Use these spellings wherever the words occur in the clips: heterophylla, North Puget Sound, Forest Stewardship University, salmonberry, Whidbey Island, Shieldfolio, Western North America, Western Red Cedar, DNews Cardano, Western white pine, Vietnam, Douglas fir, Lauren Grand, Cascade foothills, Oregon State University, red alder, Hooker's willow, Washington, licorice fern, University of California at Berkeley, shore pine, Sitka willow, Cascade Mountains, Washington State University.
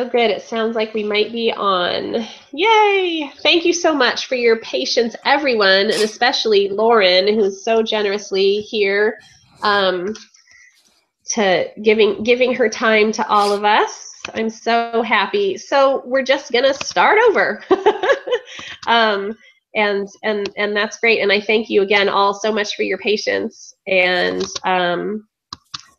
Oh, good. It sounds like we might be on. Yay! Thank you so much for your patience, everyone, and especially Lauren, who's so generously here to giving her time to all of us. I'm so happy. So we're just gonna start over, and that's great. And I thank you again all so much for your patience, and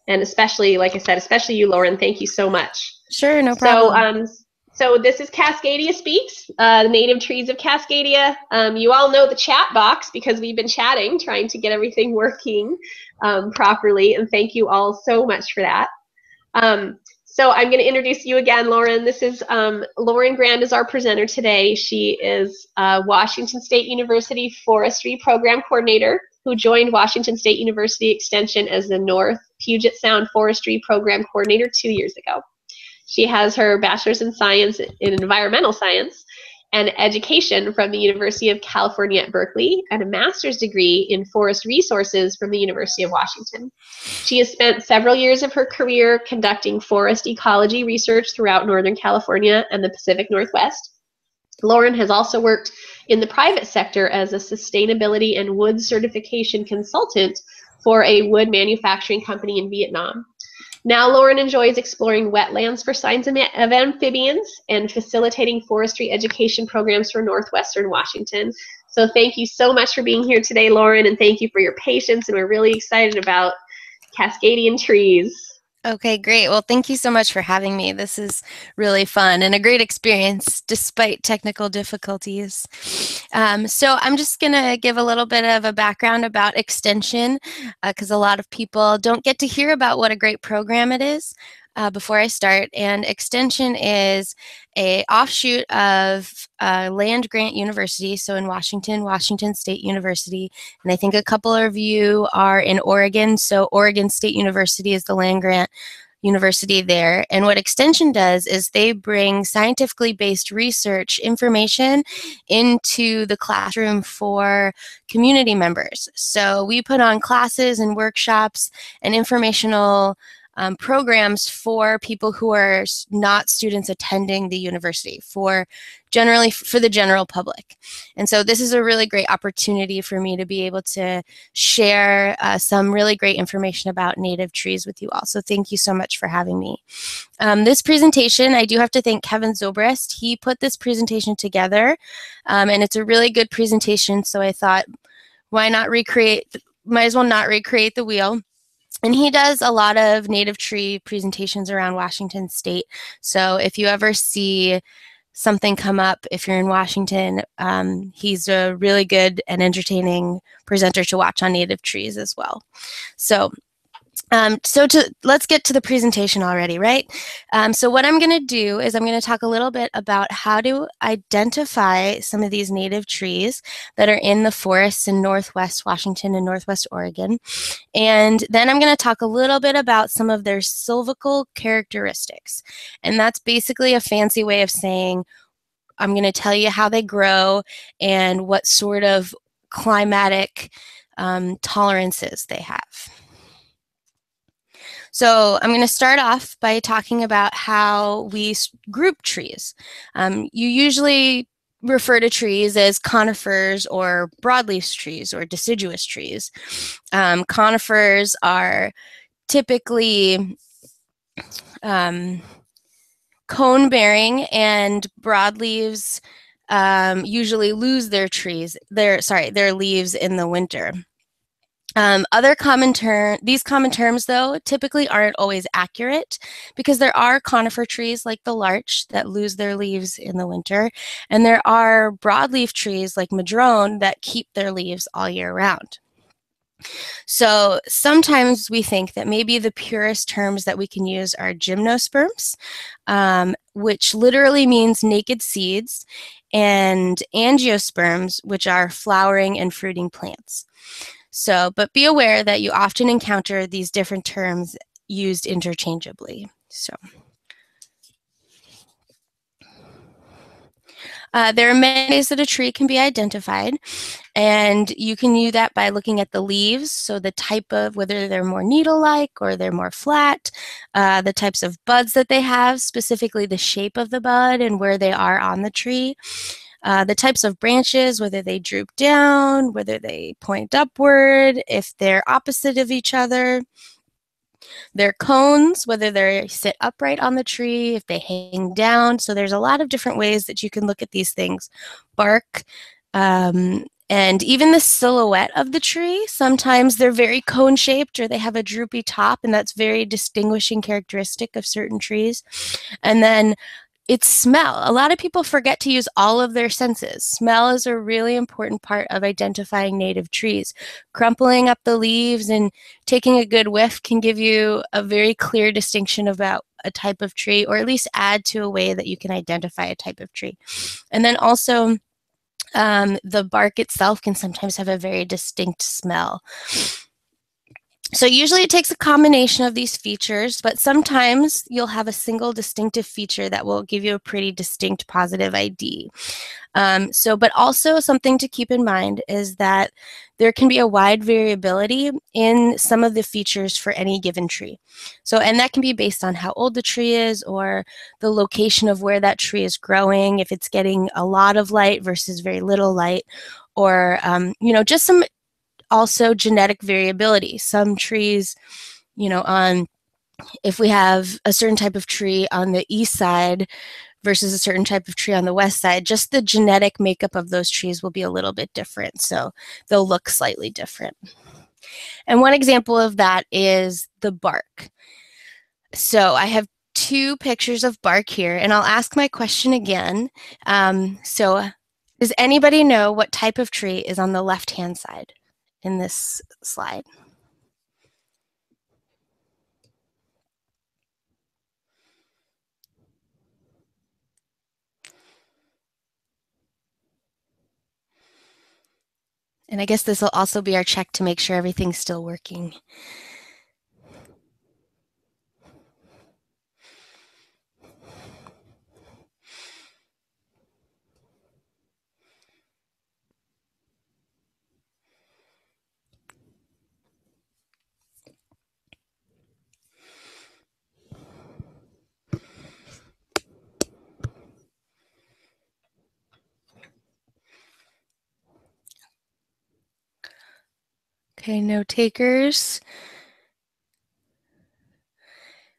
especially, like I said, especially you, Lauren. Thank you so much. Sure, no problem. So this is Cascadia Speaks, native trees of Cascadia. You all know the chat box because we've been chatting, trying to get everything working properly, and thank you all so much for that. So I'm going to introduce you again, Lauren. This is Lauren Grand is our presenter today. She is Washington State University Forestry Program Coordinator who joined Washington State University Extension as the North Puget Sound Forestry Program Coordinator 2 years ago. She has her bachelor's in science in environmental science and education from the University of California at Berkeley and a master's degree in forest resources from the University of Washington. She has spent several years of her career conducting forest ecology research throughout Northern California and the Pacific Northwest. Lauren has also worked in the private sector as a sustainability and wood certification consultant for a wood manufacturing company in Vietnam. Now Lauren enjoys exploring wetlands for signs of amphibians and facilitating forestry education programs for Northwestern Washington. So thank you so much for being here today, Lauren, and thank you for your patience, and we're really excited about Cascadian trees. Okay, great. Well, thank you so much for having me. This is really fun and a great experience despite technical difficulties. So I'm just going to give a little bit of a background about Extension because a lot of people don't get to hear about what a great program it is before I start. And Extension is an offshoot of Land Grant University, so in Washington, Washington State University. And I think a couple of you are in Oregon, so Oregon State University is the Land Grant University there. And what Extension does is they bring scientifically based research information into the classroom for community members. So we put on classes and workshops and informational programs for people who are not students attending the university, for the general public. And so this is a really great opportunity for me to be able to share some really great information about native trees with you all. So thank you so much for having me. This presentation, I do have to thank Kevin Zobrist. He put this presentation together, and it's a really good presentation. So I thought, might as well not recreate the wheel. And he does a lot of native tree presentations around Washington State. So if you ever see something come up, if you're in Washington, he's a really good and entertaining presenter to watch on native trees as well. So let's get to the presentation already, right? So what I'm going to do is I'm going to talk a little bit about how to identify some of these native trees that are in the forests in Northwest Washington and Northwest Oregon. And then I'm going to talk a little bit about some of their silvical characteristics. And that's basically a fancy way of saying, I'm going to tell you how they grow and what sort of climatic tolerances they have. So I'm going to start off by talking about how we group trees. You usually refer to trees as conifers or broadleaf trees or deciduous trees. Conifers are typically cone-bearing, and broadleaves usually lose their leaves in the winter. These common terms, though, typically aren't always accurate because there are conifer trees like the larch that lose their leaves in the winter, and there are broadleaf trees like madrone that keep their leaves all year round. So sometimes we think that maybe the purest terms that we can use are gymnosperms, which literally means naked seeds, and angiosperms, which are flowering and fruiting plants. So, but be aware that you often encounter these different terms used interchangeably. So, There are many ways that a tree can be identified, and you can do that by looking at the leaves, so the type of, whether they're more needle-like or they're more flat, the types of buds that they have, specifically the shape of the bud and where they are on the tree. The types of branches, whether they droop down, whether they point upward, if they're opposite of each other. Their cones, whether they sit upright on the tree, if they hang down. So there's a lot of different ways that you can look at these things. Bark, and even the silhouette of the tree. Sometimes they're very cone-shaped or they have a droopy top, and that's very distinguishing characteristic of certain trees. And then it's smell. A lot of people forget to use all of their senses. Smell is a really important part of identifying native trees. Crumpling up the leaves and taking a good whiff can give you a very clear distinction about a type of tree, or at least add to a way that you can identify a type of tree. And then also, the bark itself can sometimes have a very distinct smell. So usually it takes a combination of these features, but sometimes you'll have a single distinctive feature that will give you a pretty distinct positive ID. But also something to keep in mind is that there can be a wide variability in some of the features for any given tree. So, and that can be based on how old the tree is or the location of where that tree is growing, if it's getting a lot of light versus very little light, or, you know, just some also genetic variability. Some trees, you know, if we have a certain type of tree on the east side versus a certain type of tree on the west side, just the genetic makeup of those trees will be a little bit different. So they'll look slightly different. And one example of that is the bark. So I have two pictures of bark here, and I'll ask my question again. Does anybody know what type of tree is on the left-hand side in this slide? And I guess this will also be our check to make sure everything's still working. Okay, no takers.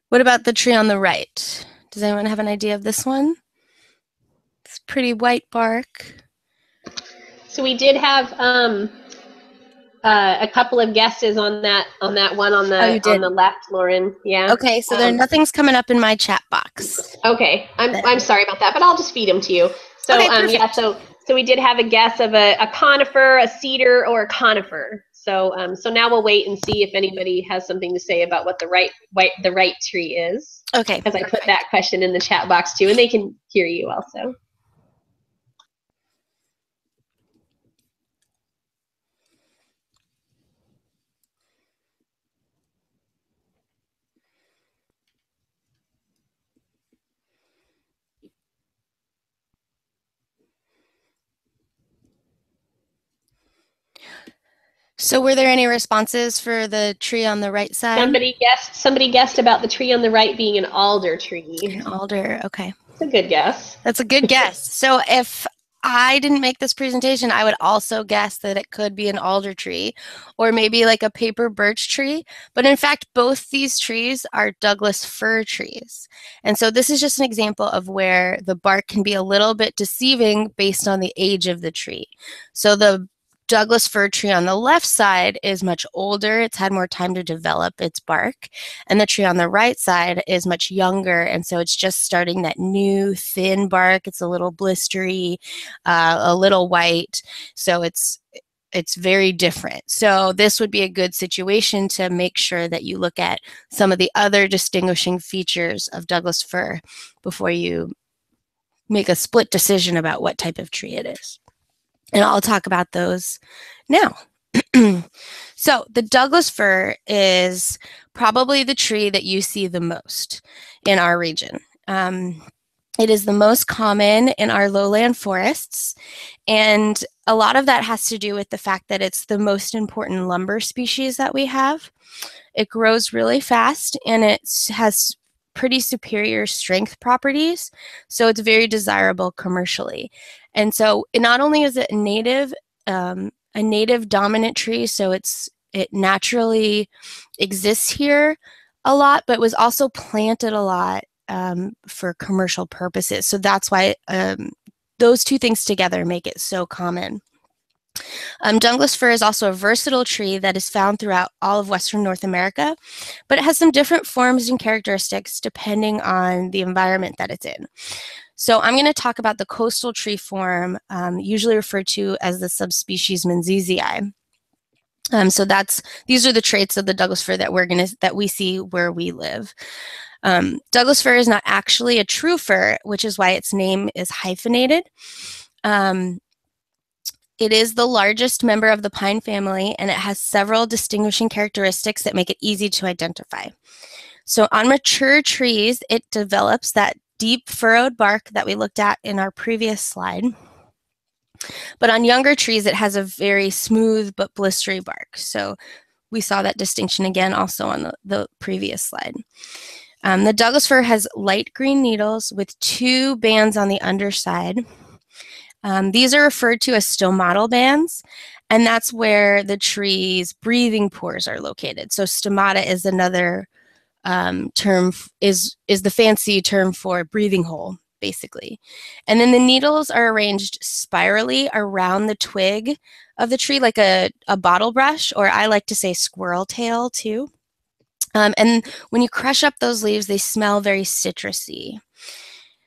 What about the tree on the right? Does anyone have an idea of this one? It's pretty white bark. So we did have a couple of guesses on that one on the on the left, Lauren. Yeah. Okay, so nothing's coming up in my chat box. Okay, I'm sorry about that, but I'll just feed them to you. So okay, yeah, so we did have a guess of a conifer, a cedar, or a conifer. So, so now we'll wait and see if anybody has something to say about what the right tree is. Okay. Because I put that question in the chat box too, and they can hear you also. So were there any responses for the tree on the right side? Somebody guessed about the tree on the right being an alder tree. An alder, okay. That's a good guess. That's a good guess. So if I didn't make this presentation, I would also guess that it could be an alder tree or maybe like a paper birch tree. But in fact, both these trees are Douglas fir trees. And so this is just an example of where the bark can be a little bit deceiving based on the age of the tree. So the Douglas fir tree on the left side is much older. It's had more time to develop its bark. And the tree on the right side is much younger. And so it's just starting that new thin bark. It's a little blistery, a little white. So it's very different. So this would be a good situation to make sure that you look at some of the other distinguishing features of Douglas fir before you make a split decision about what type of tree it is. And I'll talk about those now. So the Douglas fir is probably the tree that you see the most in our region. It is the most common in our lowland forests, and a lot of that has to do with the fact that it's the most important lumber species that we have. It grows really fast, and it has pretty superior strength properties, so it's very desirable commercially. And so not only is it a native dominant tree, so it naturally exists here a lot, but was also planted a lot for commercial purposes. So that's why those two things together make it so common. Douglas fir is also a versatile tree that is found throughout all of Western North America, but it has some different forms and characteristics depending on the environment that it's in. So I'm going to talk about the coastal tree form, usually referred to as the subspecies Menziesii. So these are the traits of the Douglas fir that we see where we live. Douglas fir is not actually a true fir, which is why its name is hyphenated. It is the largest member of the pine family, and it has several distinguishing characteristics that make it easy to identify. So on mature trees, it develops that deep furrowed bark that we looked at in our previous slide. But on younger trees, it has a very smooth but blistery bark. So we saw that distinction again also on the previous slide. The Douglas fir has light green needles with two bands on the underside. These are referred to as stomatal bands, and that's where the tree's breathing pores are located. So stomata is another term, is the fancy term for breathing hole, basically. And then the needles are arranged spirally around the twig of the tree, like a bottle brush, or I like to say squirrel tail too. And when you crush up those leaves, they smell very citrusy.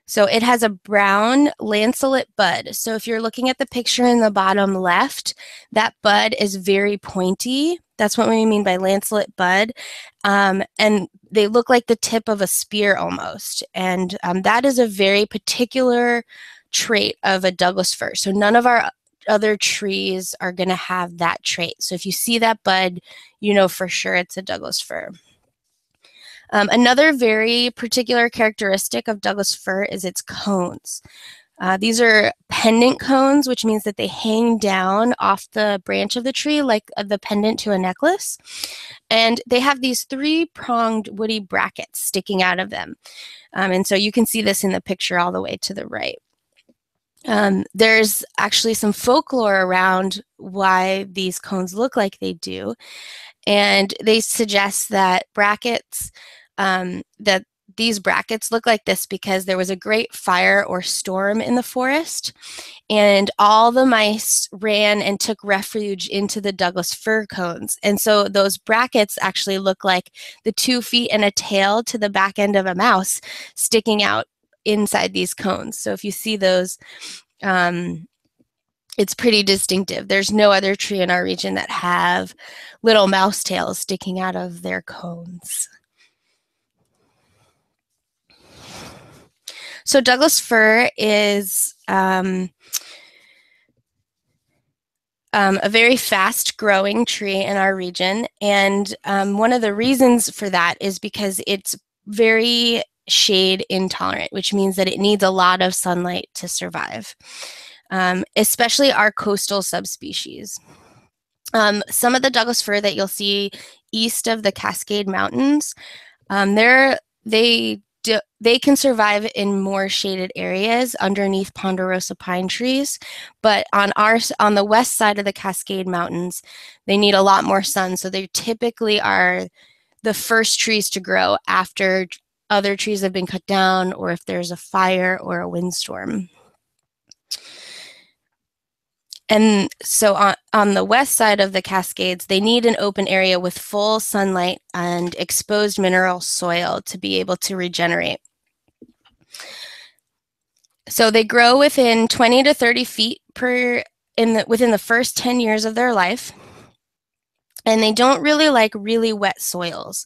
So it has a brown lanceolate bud. So if you're looking at the picture in the bottom left, that bud is very pointy. That's what we mean by lanceolate bud. And they look like the tip of a spear almost. And that is a very particular trait of a Douglas fir. So none of our other trees are going to have that trait. So if you see that bud, you know for sure it's a Douglas fir. Another very particular characteristic of Douglas fir is its cones. These are pendant cones, which means that they hang down off the branch of the tree like the pendant to a necklace. And they have these three-pronged woody brackets sticking out of them. And so you can see this in the picture all the way to the right. There's actually some folklore around why these cones look like they do. And they suggest that these brackets look like this because there was a great fire or storm in the forest, and all the mice ran and took refuge into the Douglas fir cones. And so those brackets actually look like the 2 feet and a tail to the back end of a mouse sticking out inside these cones. So if you see those, it's pretty distinctive. There's no other tree in our region that have little mouse tails sticking out of their cones. So Douglas fir is a very fast growing tree in our region. And one of the reasons for that is because it's very shade intolerant, which means that it needs a lot of sunlight to survive. Especially our coastal subspecies. Some of the Douglas fir that you'll see east of the Cascade Mountains, they can survive in more shaded areas underneath ponderosa pine trees, but on the west side of the Cascade Mountains, they need a lot more sun, so they typically are the first trees to grow after other trees have been cut down or if there's a fire or a windstorm. And so on the west side of the Cascades, they need an open area with full sunlight and exposed mineral soil to be able to regenerate. So they grow within 20 to 30 feet within the first 10 years of their life. And they don't really like really wet soils.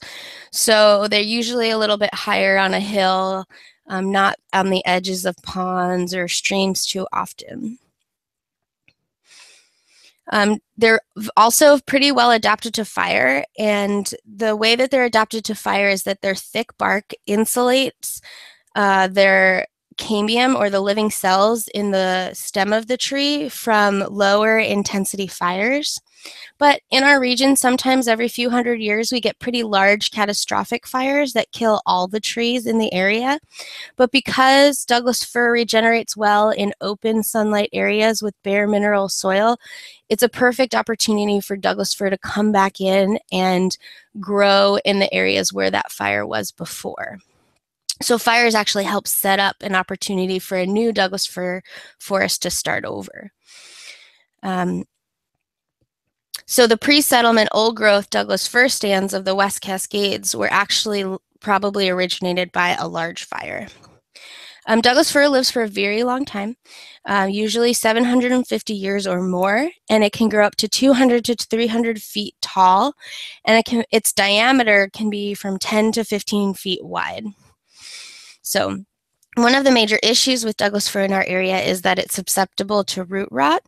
So they're usually a little bit higher on a hill, not on the edges of ponds or streams too often. They're also pretty well adapted to fire, and the way that they're adapted to fire is that their thick bark insulates their cambium, or the living cells in the stem of the tree, from lower intensity fires. But in our region, sometimes every few hundred years, we get pretty large catastrophic fires that kill all the trees in the area. But because Douglas fir regenerates well in open sunlight areas with bare mineral soil, it's a perfect opportunity for Douglas fir to come back in and grow in the areas where that fire was before. So fires actually help set up an opportunity for a new Douglas fir forest to start over. So the pre-settlement old-growth Douglas fir stands of the West Cascades were actually probably originated by a large fire. Douglas fir lives for a very long time, usually 750 years or more, and it can grow up to 200 to 300 feet tall, and its diameter can be from 10 to 15 feet wide. So one of the major issues with Douglas fir in our area is that it's susceptible to root rot.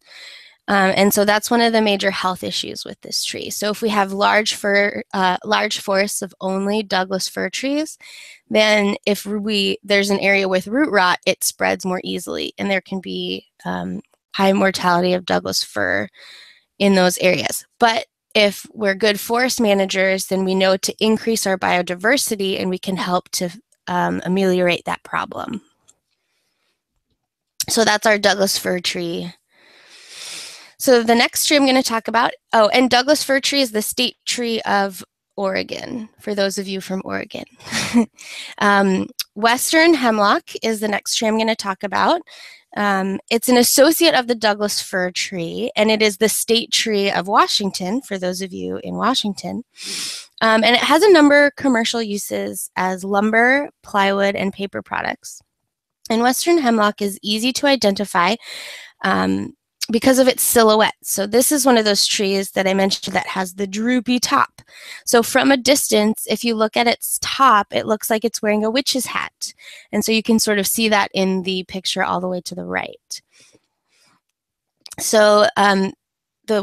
And so that's one of the major health issues with this tree. So if we have large forests of only Douglas fir trees, then if there's an area with root rot, it spreads more easily, and there can be high mortality of Douglas fir in those areas. But if we're good forest managers, then we know to increase our biodiversity, and we can help to ameliorate that problem. So that's our Douglas fir tree. So the next tree I'm going to talk about, oh, and Douglas fir tree is the state tree of Oregon, for those of you from Oregon. Western hemlock is the next tree I'm going to talk about. It's an associate of the Douglas fir tree, and it is the state tree of Washington, for those of you in Washington. And it has a number of commercial uses as lumber, plywood, and paper products. And Western hemlock is easy to identify because of its silhouette. So this is one of those trees that I mentioned that has the droopy top. So from a distance, if you look at its top, it looks like it's wearing a witch's hat. And so you can sort of see that in the picture all the way to the right. So the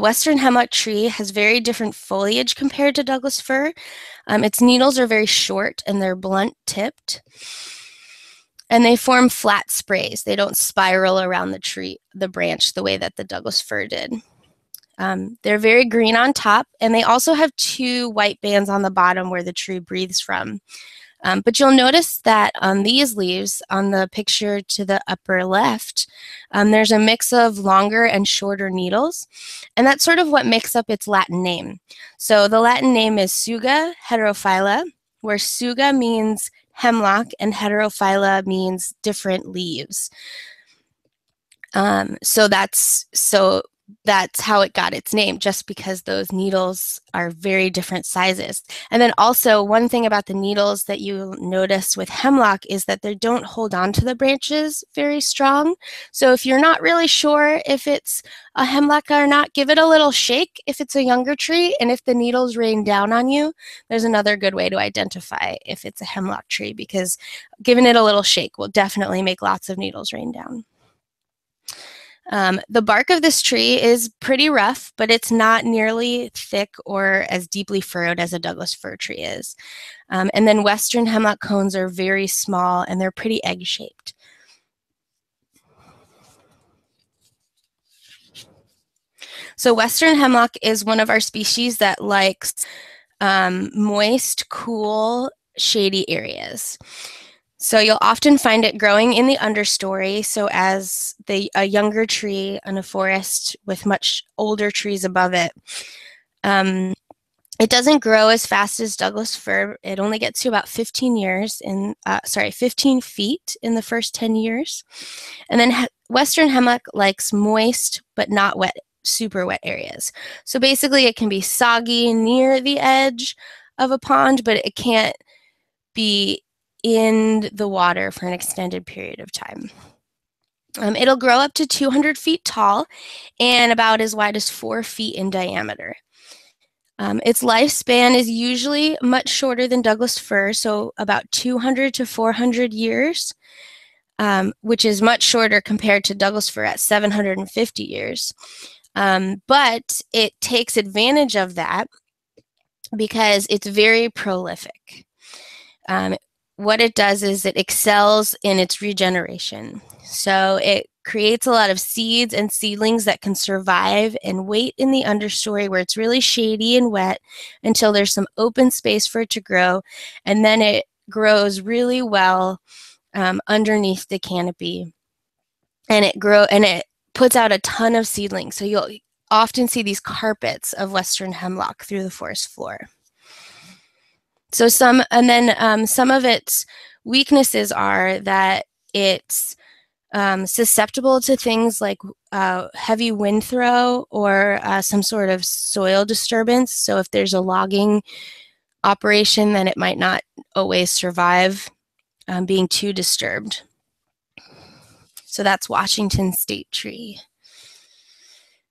Western hemlock tree has very different foliage compared to Douglas fir. Its needles are very short and they're blunt tipped. And they form flat sprays. They don't spiral around the branch the way that the Douglas fir did. They're very green on top, and they also have two white bands on the bottom where the tree breathes from. But you'll notice that on these leaves, on the picture to the upper left, there's a mix of longer and shorter needles, and that's sort of what makes up its Latin name. So the Latin name is Suga heterophylla, where Suga means hemlock and heterophylla means different leaves. So that's how it got its name, just because those needles are very different sizes. And then also one thing about the needles that you'll notice with hemlock is that they don't hold on to the branches very strong. So if you're not really sure if it's a hemlock or not, give it a little shake if it's a younger tree. And if the needles rain down on you, there's another good way to identify if it's a hemlock tree, because giving it a little shake will definitely make lots of needles rain down. The bark of this tree is pretty rough, but it's not nearly thick or as deeply furrowed as a Douglas fir tree is. And then Western hemlock cones are very small, and they're pretty egg-shaped. So Western hemlock is one of our species that likes moist, cool, shady areas. So you'll often find it growing in the understory, so as a younger tree in a forest with much older trees above it. It doesn't grow as fast as Douglas fir. It only gets to about 15 feet in the first 10 years. And then Western hemlock likes moist but not wet, super wet areas. So basically it can be soggy near the edge of a pond, but it can't be in the water for an extended period of time. It'll grow up to 200 feet tall and about as wide as 4 feet in diameter. Its lifespan is usually much shorter than Douglas fir, so about 200 to 400 years, which is much shorter compared to Douglas fir at 750 years. But it takes advantage of that because it's very prolific. what it does is it excels in its regeneration. So it creates a lot of seeds and seedlings that can survive and wait in the understory where it's really shady and wet until there's some open space for it to grow, and then it grows really well underneath the canopy, and it puts out a ton of seedlings. So you'll often see these carpets of Western hemlock through the forest floor. So some of its weaknesses are that it's susceptible to things like heavy wind throw or some sort of soil disturbance. So if there's a logging operation, then it might not always survive being too disturbed. So that's Washington State tree.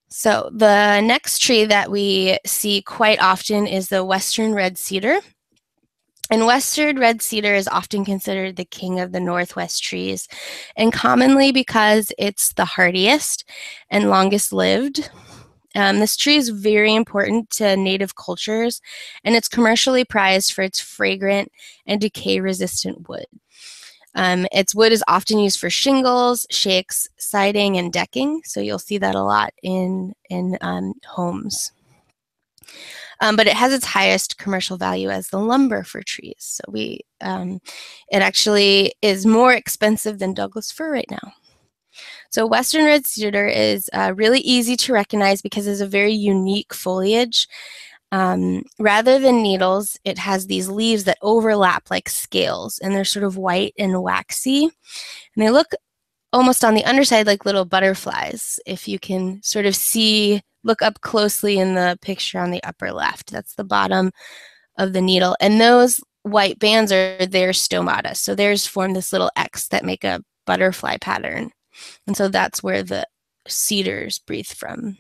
So the next tree that we see quite often is the Western Red Cedar. And Western Red Cedar is often considered the king of the Northwest trees, and commonly because it's the hardiest and longest lived. This tree is very important to native cultures, and it's commercially prized for its fragrant and decay-resistant wood. Its wood is often used for shingles, shakes, siding, and decking, so you'll see that a lot in homes. But it has its highest commercial value as the lumber for trees. So it actually is more expensive than Douglas fir right now. So Western Red Cedar is really easy to recognize because it's a very unique foliage. Rather than needles, it has these leaves that overlap like scales, and they're sort of white and waxy, and they look almost on the underside like little butterflies. If you can sort of see, look up closely in the picture on the upper left, that's the bottom of the needle, and those white bands are their stomata. So theirs form this little X that make a butterfly pattern, and so that's where the cedars breathe from.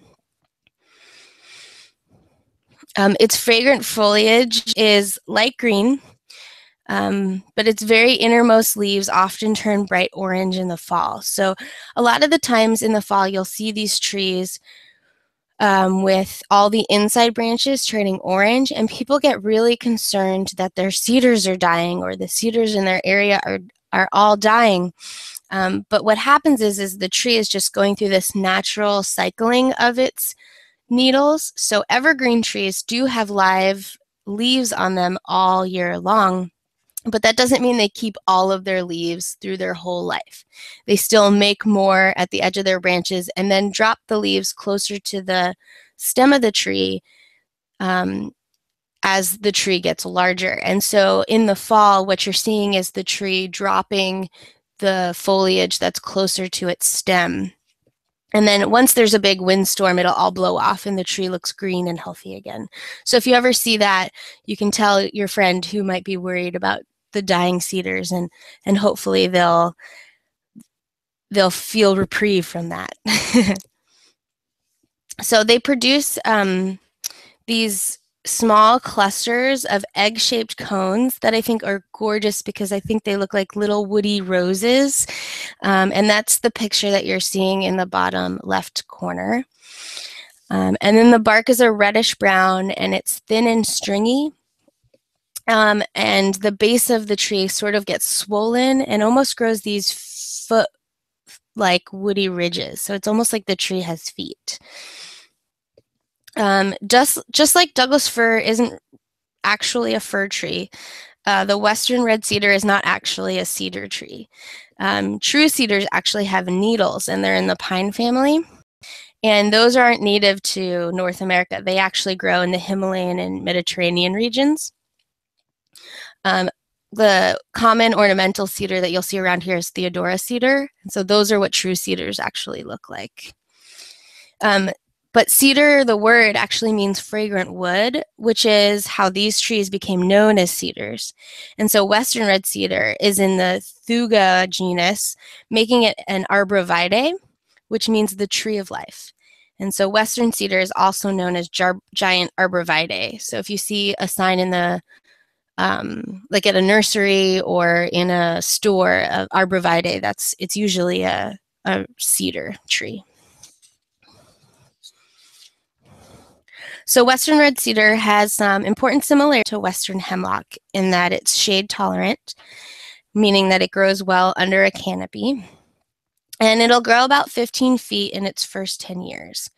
Its fragrant foliage is light green, but its very innermost leaves often turn bright orange in the fall. So a lot of the times in the fall, you'll see these trees with all the inside branches turning orange, and people get really concerned that their cedars are dying, or the cedars in their area are all dying. But what happens is the tree is just going through this natural cycling of its needles. So evergreen trees do have live leaves on them all year long, but that doesn't mean they keep all of their leaves through their whole life. They still make more at the edge of their branches and then drop the leaves closer to the stem of the tree as the tree gets larger. And so in the fall, what you're seeing is the tree dropping the foliage that's closer to its stem. And then once there's a big windstorm, it'll all blow off and the tree looks green and healthy again. So if you ever see that, you can tell your friend who might be worried about the dying cedars, and hopefully they'll feel reprieve from that. So they produce these small clusters of egg-shaped cones that I think are gorgeous because I think they look like little woody roses. And that's the picture that you're seeing in the bottom left corner. And then the bark is a reddish brown, and it's thin and stringy. And the base of the tree sort of gets swollen and almost grows these foot-like woody ridges. So it's almost like the tree has feet. Just like Douglas fir isn't actually a fir tree, the Western Red Cedar is not actually a cedar tree. True cedars actually have needles, and they're in the pine family. And those aren't native to North America. They actually grow in the Himalayan and Mediterranean regions. The common ornamental cedar that you'll see around here is Theodora cedar. So those are what true cedars actually look like. But cedar, the word, actually means fragrant wood, which is how these trees became known as cedars. And so Western Red Cedar is in the Thuga genus, making it an arborvitae, which means the tree of life. And so Western Cedar is also known as giant arborvitae. So if you see a sign in the, like at a nursery or in a store, of arborvitae, it's usually a cedar tree. So Western Red Cedar has some important similarity to Western hemlock in that it's shade tolerant, meaning that it grows well under a canopy. And it'll grow about 15 feet in its first 10 years.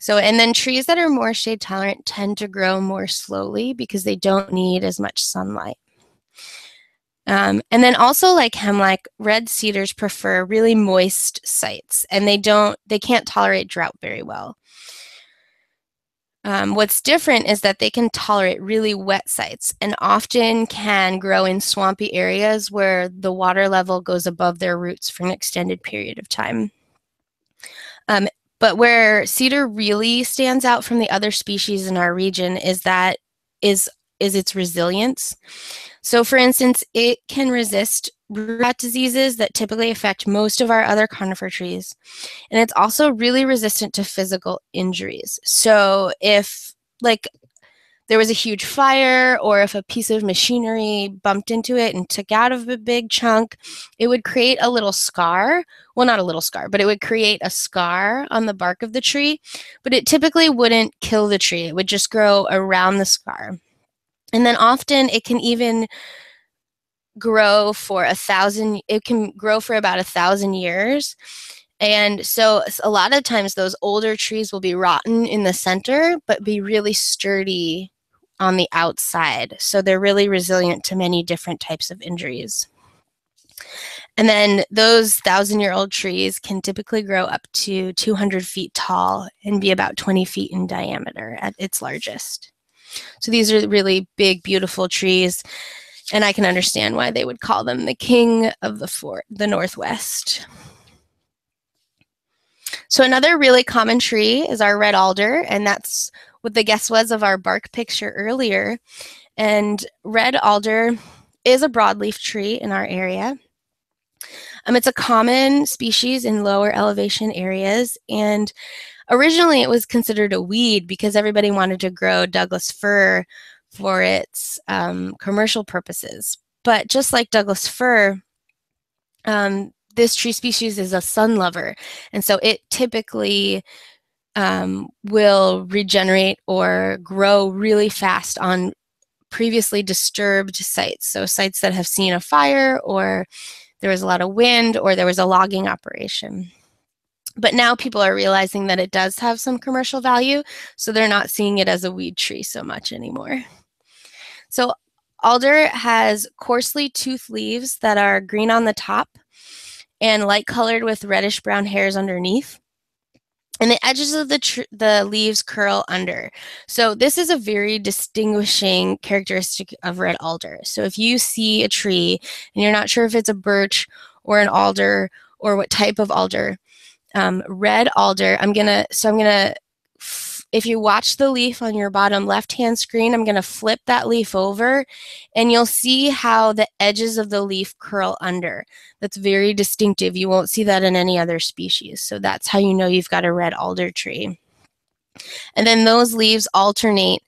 So, and then trees that are more shade tolerant tend to grow more slowly because they don't need as much sunlight. And then also like hemlock, red cedars prefer really moist sites, and they can't tolerate drought very well. What's different is that they can tolerate really wet sites and often can grow in swampy areas where the water level goes above their roots for an extended period of time. But where cedar really stands out from the other species in our region is its resilience. So for instance, it can resist root rot diseases that typically affect most of our other conifer trees. And it's also really resistant to physical injuries. So if like there was a huge fire or if a piece of machinery bumped into it and took out of a big chunk, it would create a little scar. Well, not a little scar, but it would create a scar on the bark of the tree, but it typically wouldn't kill the tree. It would just grow around the scar. And then often it can even grow for about 1,000 years. And so a lot of times those older trees will be rotten in the center, but be really sturdy on the outside. So they're really resilient to many different types of injuries. And then those 1,000-year-old trees can typically grow up to 200 feet tall and be about 20 feet in diameter at its largest. So these are really big, beautiful trees, and I can understand why they would call them the king of the Northwest. So another really common tree is our red alder, and that's what the guess was of our bark picture earlier. And red alder is a broadleaf tree in our area. It's a common species in lower elevation areas, and originally it was considered a weed because everybody wanted to grow Douglas fir for its commercial purposes. But just like Douglas fir, this tree species is a sun lover, and so it typically will regenerate or grow really fast on previously disturbed sites, so sites that have seen a fire or there was a lot of wind or there was a logging operation. But now people are realizing that it does have some commercial value, so they're not seeing it as a weed tree so much anymore. So alder has coarsely toothed leaves that are green on the top and light colored with reddish brown hairs underneath. And the edges of the leaves curl under. So this is a very distinguishing characteristic of red alder. So if you see a tree and you're not sure if it's a birch or an alder or what type of alder, red alder, if you watch the leaf on your bottom left-hand screen, I'm gonna flip that leaf over and you'll see how the edges of the leaf curl under. That's very distinctive. You won't see that in any other species. So that's how you know you've got a red alder tree. And then those leaves alternate,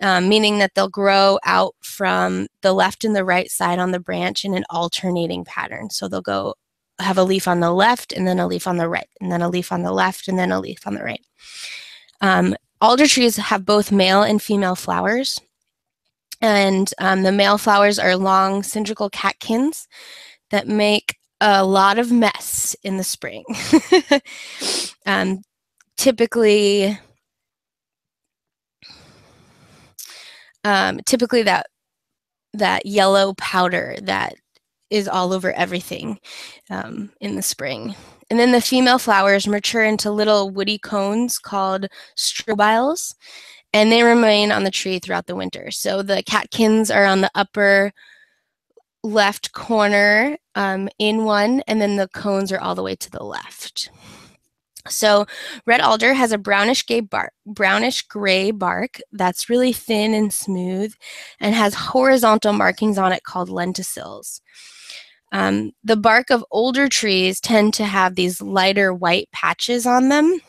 meaning that they'll grow out from the left and the right side on the branch in an alternating pattern. So they'll have a leaf on the left and then a leaf on the right, and then a leaf on the left and then a leaf on the right. Alder trees have both male and female flowers, and the male flowers are long cylindrical catkins that make a lot of mess in the spring. Typically that yellow powder that is all over everything in the spring. And then the female flowers mature into little woody cones called strobiles, and they remain on the tree throughout the winter. So the catkins are on the upper left corner in one, and then the cones are all the way to the left. So red alder has a brownish gray bark that's really thin and smooth and has horizontal markings on it called lenticels. The bark of older trees tend to have these lighter white patches on them.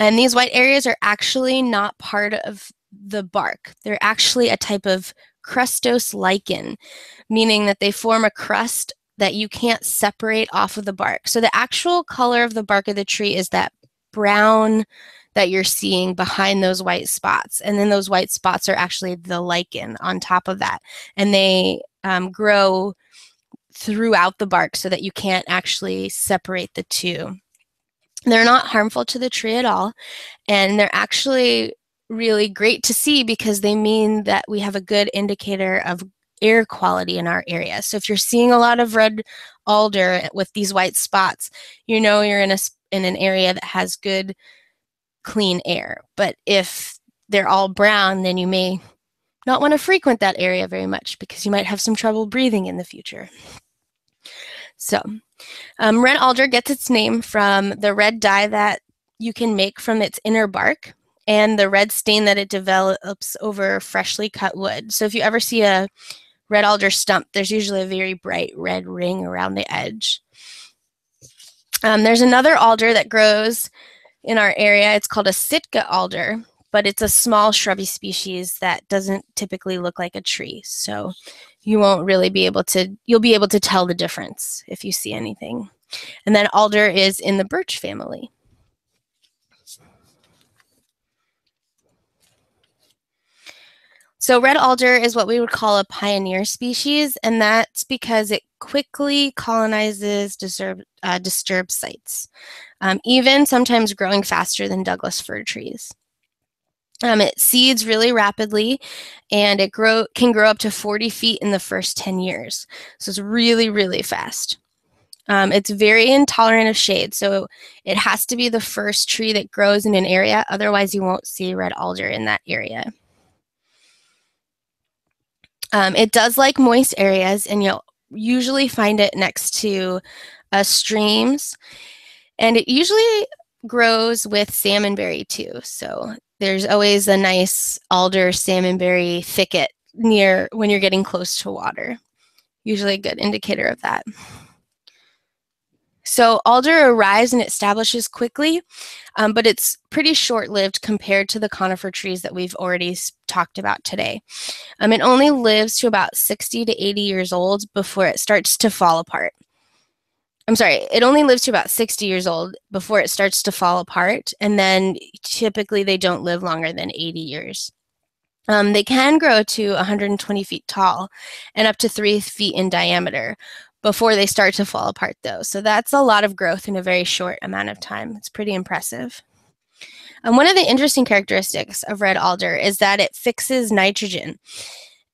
And these white areas are actually not part of the bark. They're actually a type of crustose lichen, meaning that they form a crust that you can't separate off of the bark. So the actual color of the bark of the tree is that brown that you're seeing behind those white spots. And then those white spots are actually the lichen on top of that. And they grow throughout the bark so that you can't actually separate the two. They're not harmful to the tree at all. And they're actually really great to see because they mean that we have a good indicator of air quality in our area. So if you're seeing a lot of red alder with these white spots, you know you're in an area that has good, clean air. But if they're all brown, then you may not want to frequent that area very much because you might have some trouble breathing in the future. So red alder gets its name from the red dye that you can make from its inner bark and the red stain that it develops over freshly cut wood. So if you ever see a red alder stump, there's usually a very bright red ring around the edge. There's another alder that grows in our area. It's called a Sitka alder, but it's a small shrubby species that doesn't typically look like a tree. So you won't really be able to, you'll be able to tell the difference if you see anything. And then alder is in the birch family. So red alder is what we would call a pioneer species, and that's because it quickly colonizes disturbed sites, even sometimes growing faster than Douglas fir trees. It seeds really rapidly, and it can grow up to 40 feet in the first 10 years. So it's really, really fast. It's very intolerant of shade, so it has to be the first tree that grows in an area. Otherwise, you won't see red alder in that area. It does like moist areas, and you'll usually find it next to streams. And it usually grows with salmonberry too. So there's always a nice alder salmonberry thicket near when you're getting close to water. Usually a good indicator of that. So alder arrives and establishes quickly, but it's pretty short-lived compared to the conifer trees that we've already talked about today. It only lives to about 60 to 80 years old before it starts to fall apart. I'm sorry, it only lives to about 60 years old before it starts to fall apart, and then typically they don't live longer than 80 years. They can grow to 120 feet tall and up to 3 feet in diameter before they start to fall apart though. So that's a lot of growth in a very short amount of time. It's pretty impressive. And one of the interesting characteristics of red alder is that it fixes nitrogen.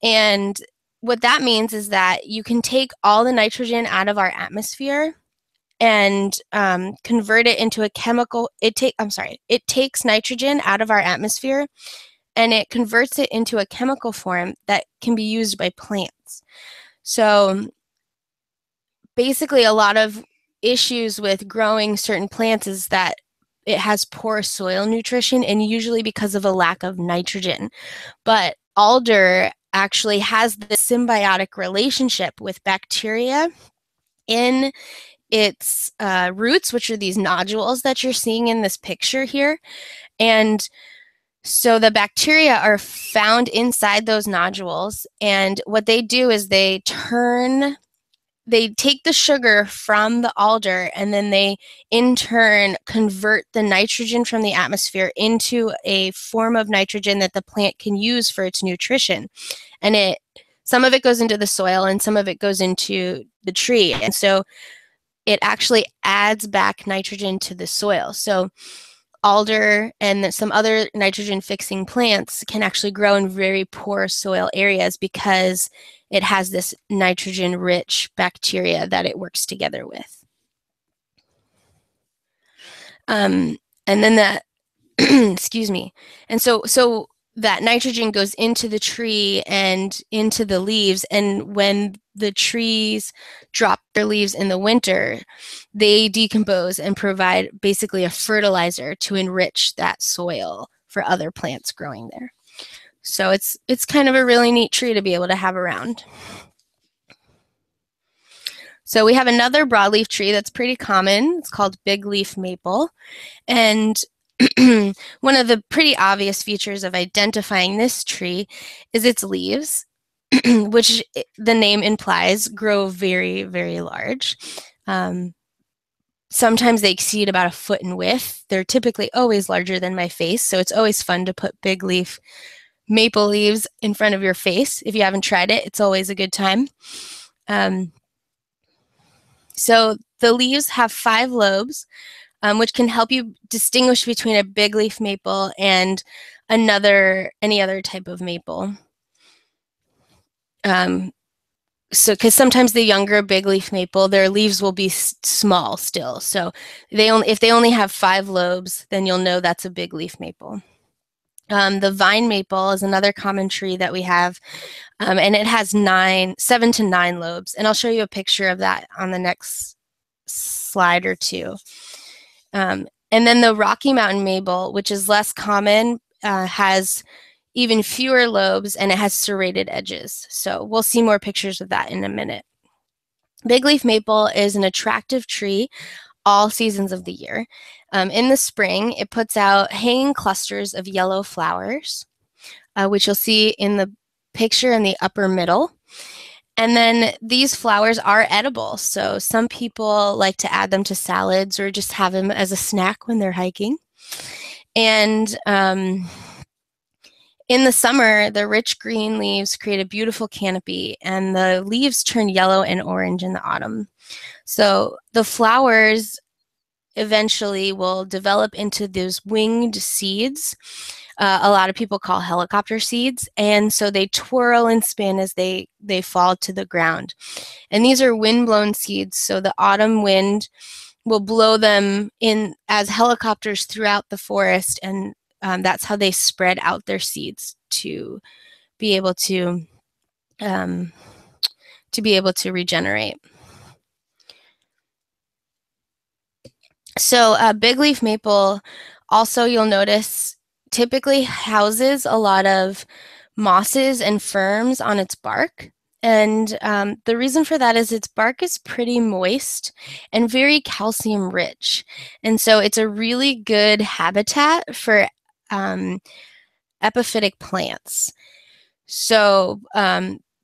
And what that means is that you can take all the nitrogen out of our atmosphere and convert it into a chemical. It takes nitrogen out of our atmosphere and it converts it into a chemical form that can be used by plants. So basically, a lot of issues with growing certain plants is that it has poor soil nutrition and usually because of a lack of nitrogen. But alder actually has this symbiotic relationship with bacteria in its roots, which are these nodules that you're seeing in this picture here. And so the bacteria are found inside those nodules. And what they do is they take the sugar from the alder and then they in turn convert the nitrogen from the atmosphere into a form of nitrogen that the plant can use for its nutrition. And some of it goes into the soil and some of it goes into the tree. And so it actually adds back nitrogen to the soil. So alder and some other nitrogen fixing plants can actually grow in very poor soil areas because it has this nitrogen-rich bacteria that it works together with. And then that, excuse me. And so that nitrogen goes into the tree and into the leaves. And when the trees drop their leaves in the winter, they decompose and provide basically a fertilizer to enrich that soil for other plants growing there. So it's kind of a really neat tree to be able to have around. So we have another broadleaf tree that's pretty common. It's called bigleaf maple. And one of the pretty obvious features of identifying this tree is its leaves, which the name implies grow very, very large. Sometimes they exceed about a foot in width. They're typically always larger than my face, so it's always fun to put big leaf maple leaves in front of your face. If you haven't tried it, it's always a good time. So the leaves have 5 lobes, which can help you distinguish between a big leaf maple and any other type of maple. So, because sometimes the younger big leaf maple, their leaves will be small still. So if they only have 5 lobes, then you'll know that's a big leaf maple. The vine maple is another common tree that we have, and it has 7 to 9 lobes. And I'll show you a picture of that on the next slide or two. And then the Rocky Mountain maple, which is less common, has even fewer lobes, and it has serrated edges. So we'll see more pictures of that in a minute. Bigleaf maple is an attractive tree all seasons of the year. In the spring, it puts out hanging clusters of yellow flowers, which you'll see in the picture in the upper middle. And then these flowers are edible. So some people like to add them to salads or just have them as a snack when they're hiking. And in the summer, the rich green leaves create a beautiful canopy, and the leaves turn yellow and orange in the autumn. So the flowers eventually will develop into those winged seeds. A lot of people call helicopter seeds, and so they twirl and spin as they fall to the ground. And these are wind-blown seeds, so the autumn wind will blow them in as helicopters throughout the forest, and that's how they spread out their seeds to be able to regenerate. So bigleaf maple also, you'll notice, typically houses a lot of mosses and ferns on its bark. And the reason for that is its bark is pretty moist and very calcium rich. And so it's a really good habitat for epiphytic plants. So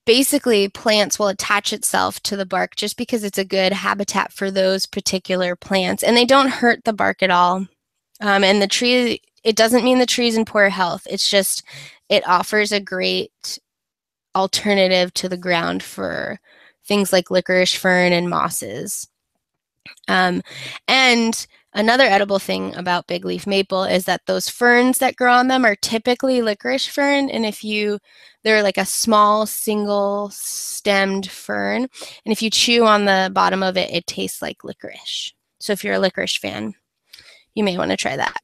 basically plants will attach itself to the bark just because it's a good habitat for those particular plants, and they don't hurt the bark at all. And the tree, it doesn't mean the tree's in poor health. It's just it offers a great alternative to the ground for things like licorice fern and mosses. And another edible thing about bigleaf maple is that those ferns that grow on them are typically licorice fern, and they're like a small single-stemmed fern, and if you chew on the bottom of it, it tastes like licorice. So if you're a licorice fan, you may want to try that.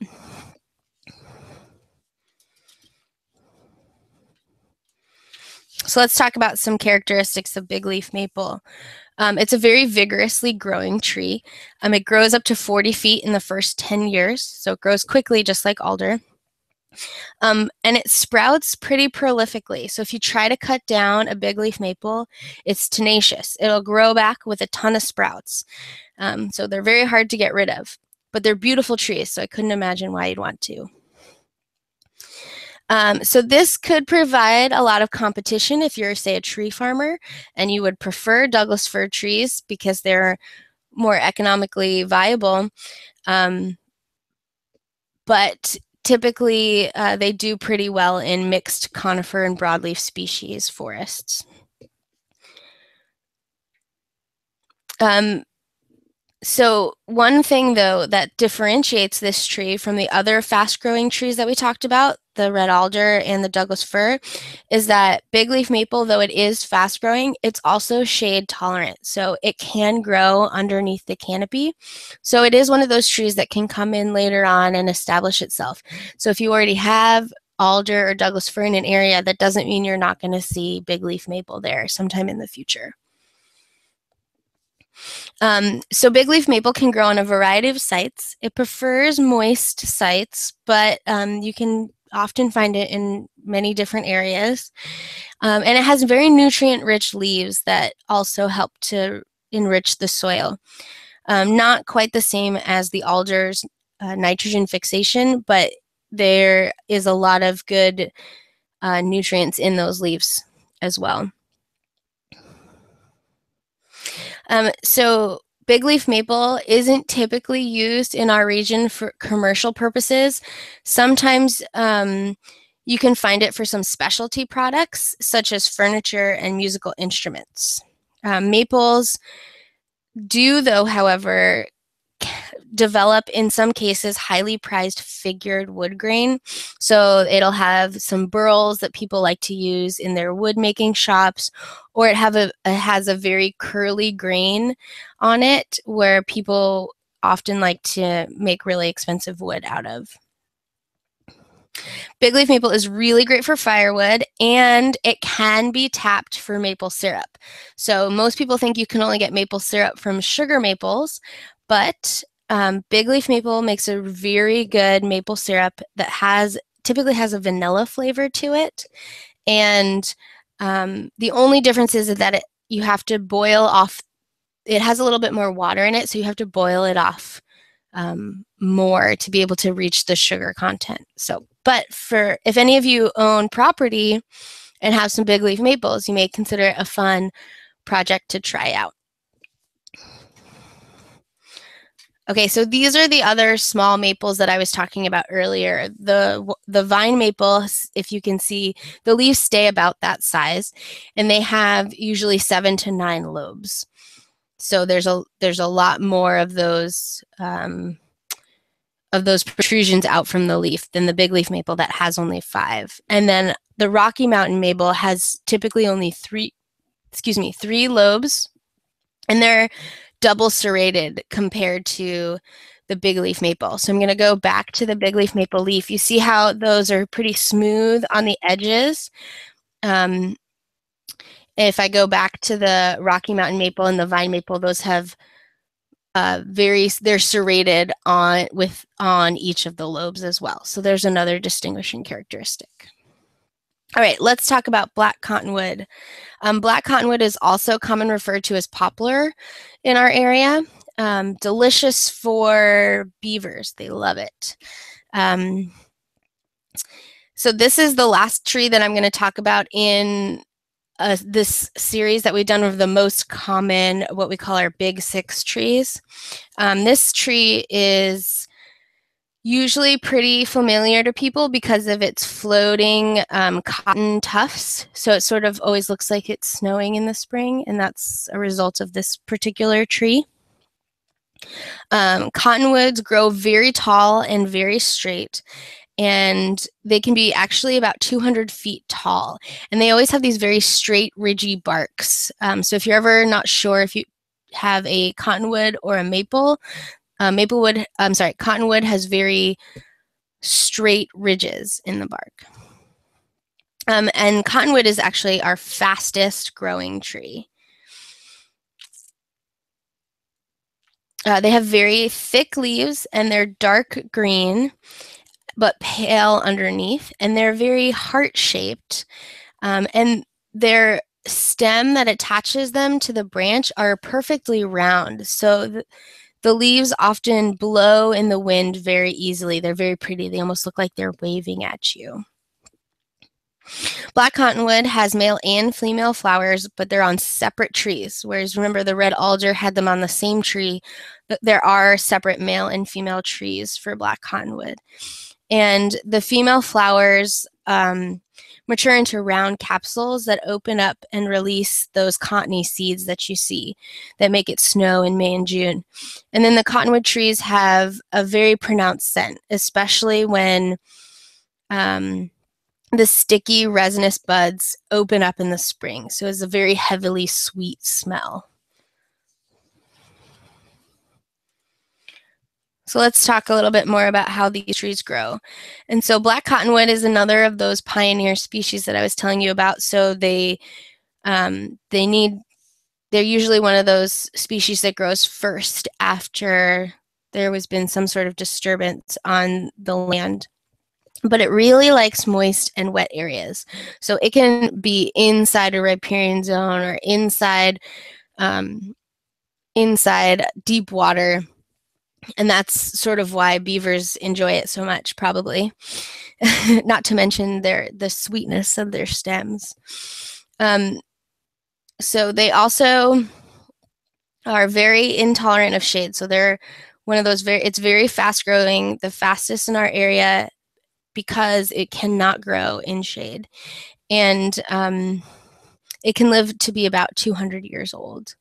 So let's talk about some characteristics of bigleaf maple. It's a very vigorously growing tree. It grows up to 40 feet in the first 10 years, so it grows quickly just like alder. And it sprouts pretty prolifically. So if you try to cut down a bigleaf maple, it's tenacious. It'll grow back with a ton of sprouts. So they're very hard to get rid of. But they're beautiful trees, so I couldn't imagine why you'd want to. So this could provide a lot of competition if you're, say, a tree farmer and you would prefer Douglas fir trees because they're more economically viable. But typically, they do pretty well in mixed conifer and broadleaf species forests. So one thing, though, that differentiates this tree from the other fast-growing trees that we talked about, the red alder and the Douglas fir, is that bigleaf maple, though it is fast-growing, it's also shade-tolerant. So it can grow underneath the canopy. So it is one of those trees that can come in later on and establish itself. So if you already have alder or Douglas fir in an area, that doesn't mean you're not going to see bigleaf maple there sometime in the future. So bigleaf maple can grow on a variety of sites. It prefers moist sites, but you can often find it in many different areas. And it has very nutrient-rich leaves that also help to enrich the soil. Not quite the same as the alder's nitrogen fixation, but there is a lot of good nutrients in those leaves as well. So Bigleaf maple isn't typically used in our region for commercial purposes. Sometimes you can find it for some specialty products, such as furniture and musical instruments. Maples do, though, however, develop in some cases highly prized figured wood grain. So it'll have some burls that people like to use in their wood making shops, or it has a very curly grain on it where people often like to make really expensive wood out of. Bigleaf maple is really great for firewood, and it can be tapped for maple syrup. So most people think you can only get maple syrup from sugar maples, but bigleaf maple makes a very good maple syrup that typically has a vanilla flavor to it. And the only difference is that you have to boil off. It has a little bit more water in it, so you have to boil it off more to be able to reach the sugar content. But if any of you own property and have some bigleaf maples, you may consider it a fun project to try out. Okay, so these are the other small maples that I was talking about earlier. The vine maple, if you can see, the leaves stay about that size, and they have usually 7 to 9 lobes. So there's a lot more of those protrusions out from the leaf than the bigleaf maple that has only 5. And then the Rocky Mountain maple has typically only 3 lobes, and they're double serrated compared to the bigleaf maple. So I'm going to go back to the bigleaf maple leaf. You see how those are pretty smooth on the edges. If I go back to the Rocky Mountain maple and the vine maple, those have they're serrated on each of the lobes as well. So there's another distinguishing characteristic. All right, let's talk about black cottonwood. Black cottonwood is also commonly referred to as poplar in our area. Delicious for beavers, they love it. So this is the last tree that I'm going to talk about in this series that we've done of the most common, what we call our big 6 trees. This tree is usually pretty familiar to people because of its floating cotton tufts. So it sort of always looks like it's snowing in the spring, and that's a result of this particular tree. Cottonwoods grow very tall and very straight, and they can be actually about 200 feet tall. And they always have these very straight, ridgy barks. So if you're ever not sure if you have a cottonwood or a maple, cottonwood has very straight ridges in the bark. And cottonwood is actually our fastest growing tree. They have very thick leaves, and they're dark green, but pale underneath, and they're very heart-shaped. And their stem that attaches them to the branch are perfectly round. So the leaves often blow in the wind very easily. They're very pretty. They almost look like they're waving at you. Black cottonwood has male and female flowers, but they're on separate trees, whereas remember the red alder had them on the same tree. There are separate male and female trees for black cottonwood. And the female flowers mature into round capsules that open up and release those cottony seeds that you see that make it snow in May and June. And then the cottonwood trees have a very pronounced scent, especially when the sticky resinous buds open up in the spring. So it's a very heavily sweet smell. So let's talk a little bit more about how these trees grow. And so black cottonwood is another of those pioneer species that I was telling you about. So they're usually one of those species that grows first after there has been some sort of disturbance on the land. But it really likes moist and wet areas. So it can be inside a riparian zone or inside deep water. And that's sort of why beavers enjoy it so much, probably. Not to mention the sweetness of their stems. So they also are very intolerant of shade. So they're one of those it's very fast growing, the fastest in our area because it cannot grow in shade. And it can live to be about 200 years old.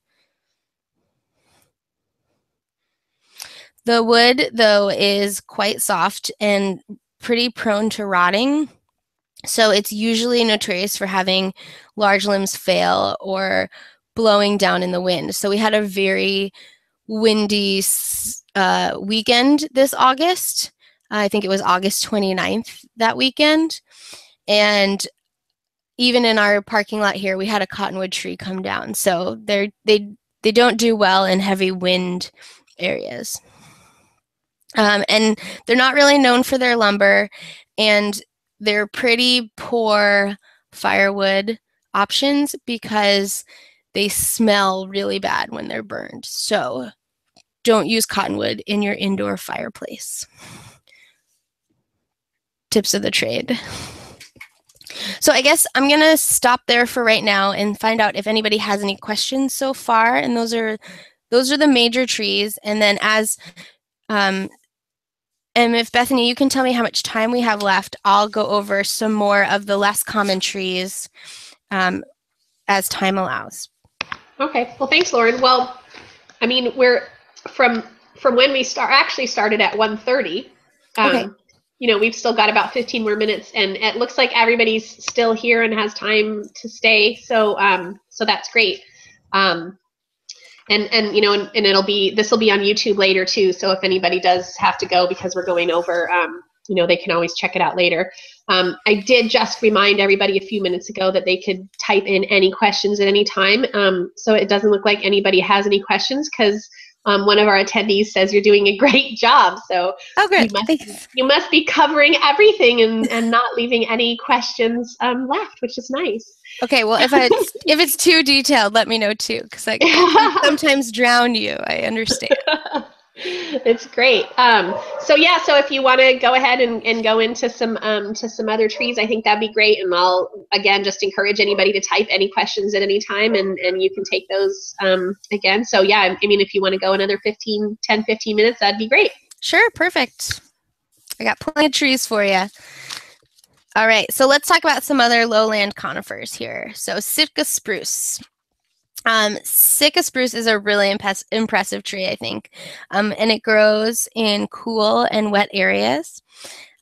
The wood, though, is quite soft and pretty prone to rotting. So it's usually notorious for having large limbs fail or blowing down in the wind. So we had a very windy weekend this August. I think it was August 29th that weekend. And even in our parking lot here, we had a cottonwood tree come down. So they don't do well in heavy wind areas. And they're not really known for their lumber, and they're pretty poor firewood options because they smell really bad when they're burned. So don't use cottonwood in your indoor fireplace. Tips of the trade. So I guess I'm going to stop there for right now and find out if anybody has any questions so far. And those are the major trees. And then and if Bethany, you can tell me how much time we have left, I'll go over some more of the less common trees as time allows. Okay. Well, thanks, Lauren. Well, I mean, we're from when we actually started at 1:30. Okay. You know, we've still got about 15 more minutes, and it looks like everybody's still here and has time to stay. So, so that's great. And you know, and this will be on YouTube later too. So if anybody does have to go because we're going over, you know, they can always check it out later. I did just remind everybody a few minutes ago that they could type in any questions at any time. So it doesn't look like anybody has any questions, because one of our attendees says you're doing a great job. So you must be covering everything and not leaving any questions left, which is nice. Okay, well, if it's too detailed, let me know too, because I can sometimes drown you. I understand. It's great. So yeah, so if you want to go ahead and go into some other trees, I think that'd be great. And I'll again just encourage anybody to type any questions at any time, and you can take those again. So yeah, I mean, if you want to go another 10, 15 minutes, that'd be great. Sure, perfect. I got plenty of trees for you. All right, so let's talk about some other lowland conifers here. So Sitka spruce. Sitka spruce is a really impressive tree, I think, and it grows in cool and wet areas.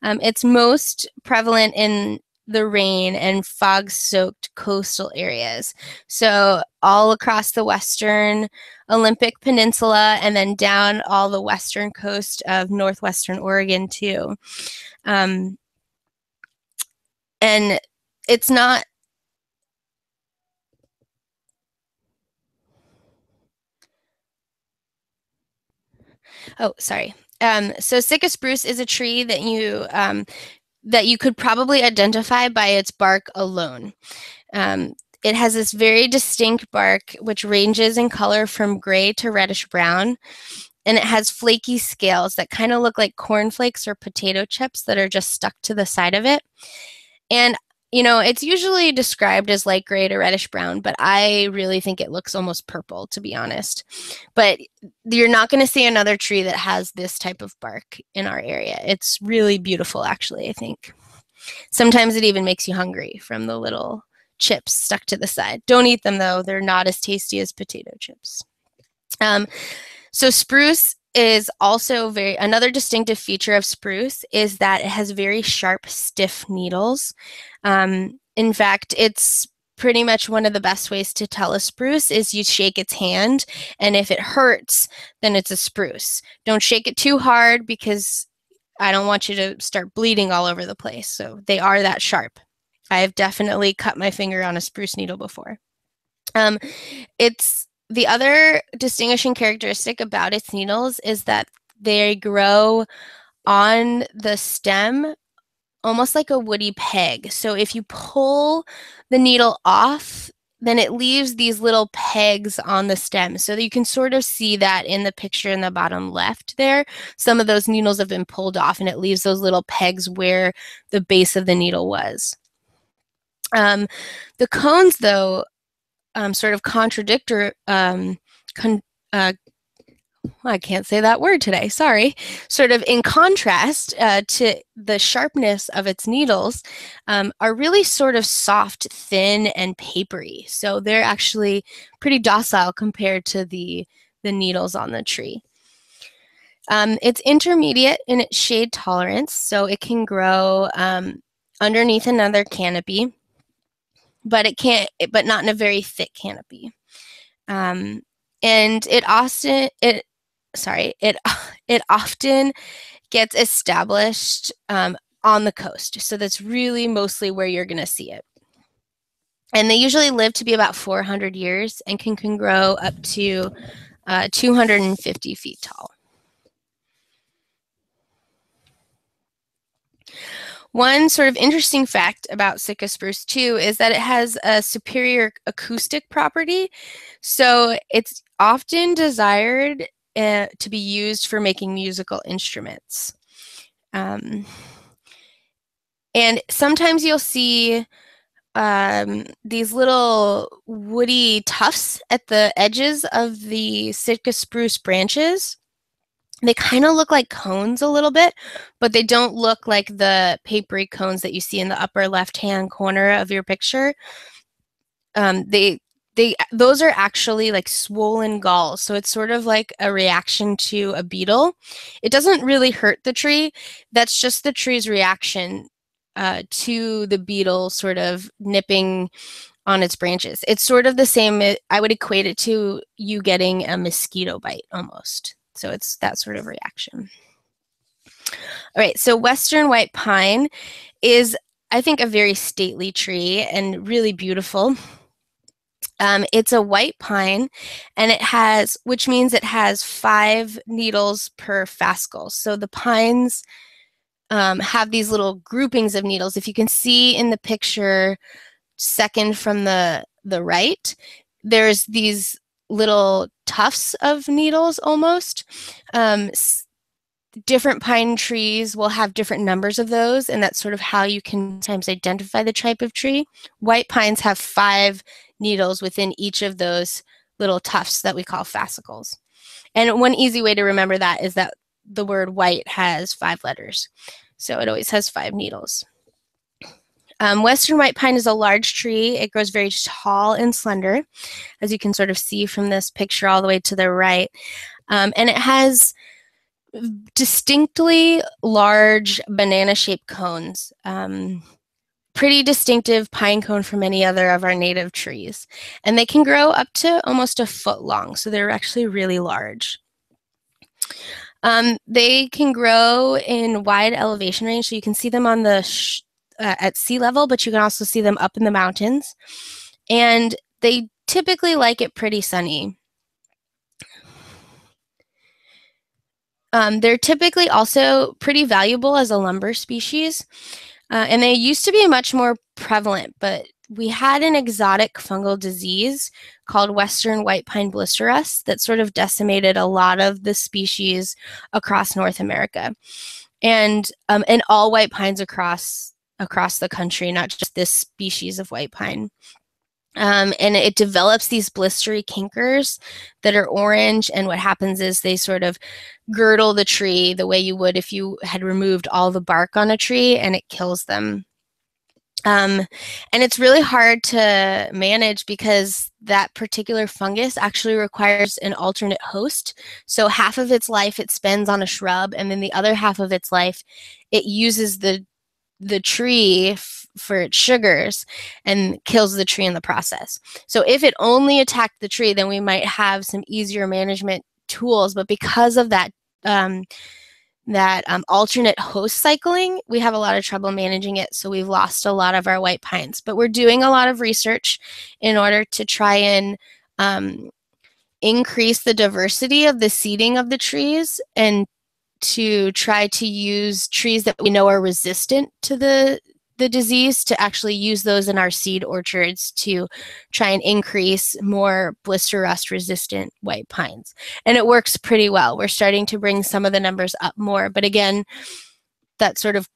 It's most prevalent in the rain and fog-soaked coastal areas. So all across the western Olympic Peninsula and then down all the western coast of northwestern Oregon too. And it's not, oh, sorry. So Sitka spruce is a tree that you could probably identify by its bark alone. It has this very distinct bark, which ranges in color from gray to reddish brown. And it has flaky scales that kind of look like cornflakes or potato chips that are just stuck to the side of it. And, you know, it's usually described as light gray to reddish brown, but I really think it looks almost purple, to be honest. But you're not going to see another tree that has this type of bark in our area. It's really beautiful, actually, I think. Sometimes it even makes you hungry from the little chips stuck to the side. Don't eat them, though. They're not as tasty as potato chips. So spruce is also another distinctive feature of spruce is that it has very sharp, stiff needles. In fact, it's pretty much one of the best ways to tell a spruce is you shake its hand, and if it hurts, then it's a spruce. Don't shake it too hard because I don't want you to start bleeding all over the place. So they are that sharp. I have definitely cut my finger on a spruce needle before. The other distinguishing characteristic about its needles is that they grow on the stem almost like a woody peg. So if you pull the needle off, then it leaves these little pegs on the stem. So that you can sort of see that in the picture in the bottom left there. Some of those needles have been pulled off, and it leaves those little pegs where the base of the needle was. The cones, though, sort of contradictory I can't say that word today, sorry, sort of in contrast to the sharpness of its needles, are really sort of soft, thin, and papery. So they're actually pretty docile compared to the needles on the tree. It's intermediate in its shade tolerance, so it can grow underneath another canopy, but it can't, but not in a very thick canopy. And it often, it often gets established on the coast. So that's really mostly where you're going to see it. And they usually live to be about 400 years and can grow up to 250 feet tall. One sort of interesting fact about Sitka spruce too is that it has a superior acoustic property. So it's often desired to be used for making musical instruments. And sometimes you'll see these little woody tufts at the edges of the Sitka spruce branches. They kind of look like cones a little bit, but they don't look like the papery cones that you see in the upper left-hand corner of your picture. Those are actually like swollen galls. So it's sort of like a reaction to a beetle. It doesn't really hurt the tree. That's just the tree's reaction to the beetle sort of nipping on its branches. It's sort of the same. I would equate it to you getting a mosquito bite almost. So it's that sort of reaction. All right, so Western white pine is, I think, a very stately tree and really beautiful. It's a white pine, and it has, which means it has 5 needles per fascicle. So the pines have these little groupings of needles. If you can see in the picture, second from the right, there's these little tufts of needles almost. Different pine trees will have different numbers of those, and that's sort of how you can sometimes identify the type of tree. White pines have 5 needles within each of those little tufts that we call fascicles. And one easy way to remember that is that the word white has 5 letters. So it always has 5 needles. Western white pine is a large tree. It grows very tall and slender, as you can sort of see from this picture all the way to the right. And it has distinctly large banana-shaped cones, pretty distinctive pine cone from any other of our native trees. And they can grow up to almost a foot long, so they're actually really large. They can grow in wide elevation range, so you can see them on the at sea level, but you can also see them up in the mountains. And they typically like it pretty sunny. They're typically also pretty valuable as a lumber species. And they used to be much more prevalent, but we had an exotic fungal disease called Western white pine blister rust that sort of decimated a lot of the species across North America. And all white pines across the country, not just this species of white pine. And it develops these blistery kinkers that are orange, and what happens is they sort of girdle the tree the way you would if you had removed all the bark on a tree, and it kills them. And it's really hard to manage because that particular fungus actually requires an alternate host. So half of its life it spends on a shrub, and then the other half of its life it uses the tree for its sugars and kills the tree in the process. So if it only attacked the tree, then we might have some easier management tools. But because of that alternate host cycling, we have a lot of trouble managing it. So we've lost a lot of our white pines. But we're doing a lot of research in order to try and increase the diversity of the seeding of the trees and to try to use trees that we know are resistant to the disease to actually use those in our seed orchards to try and increase more blister rust resistant white pines. And it works pretty well. We're starting to bring some of the numbers up more, but again, that sort of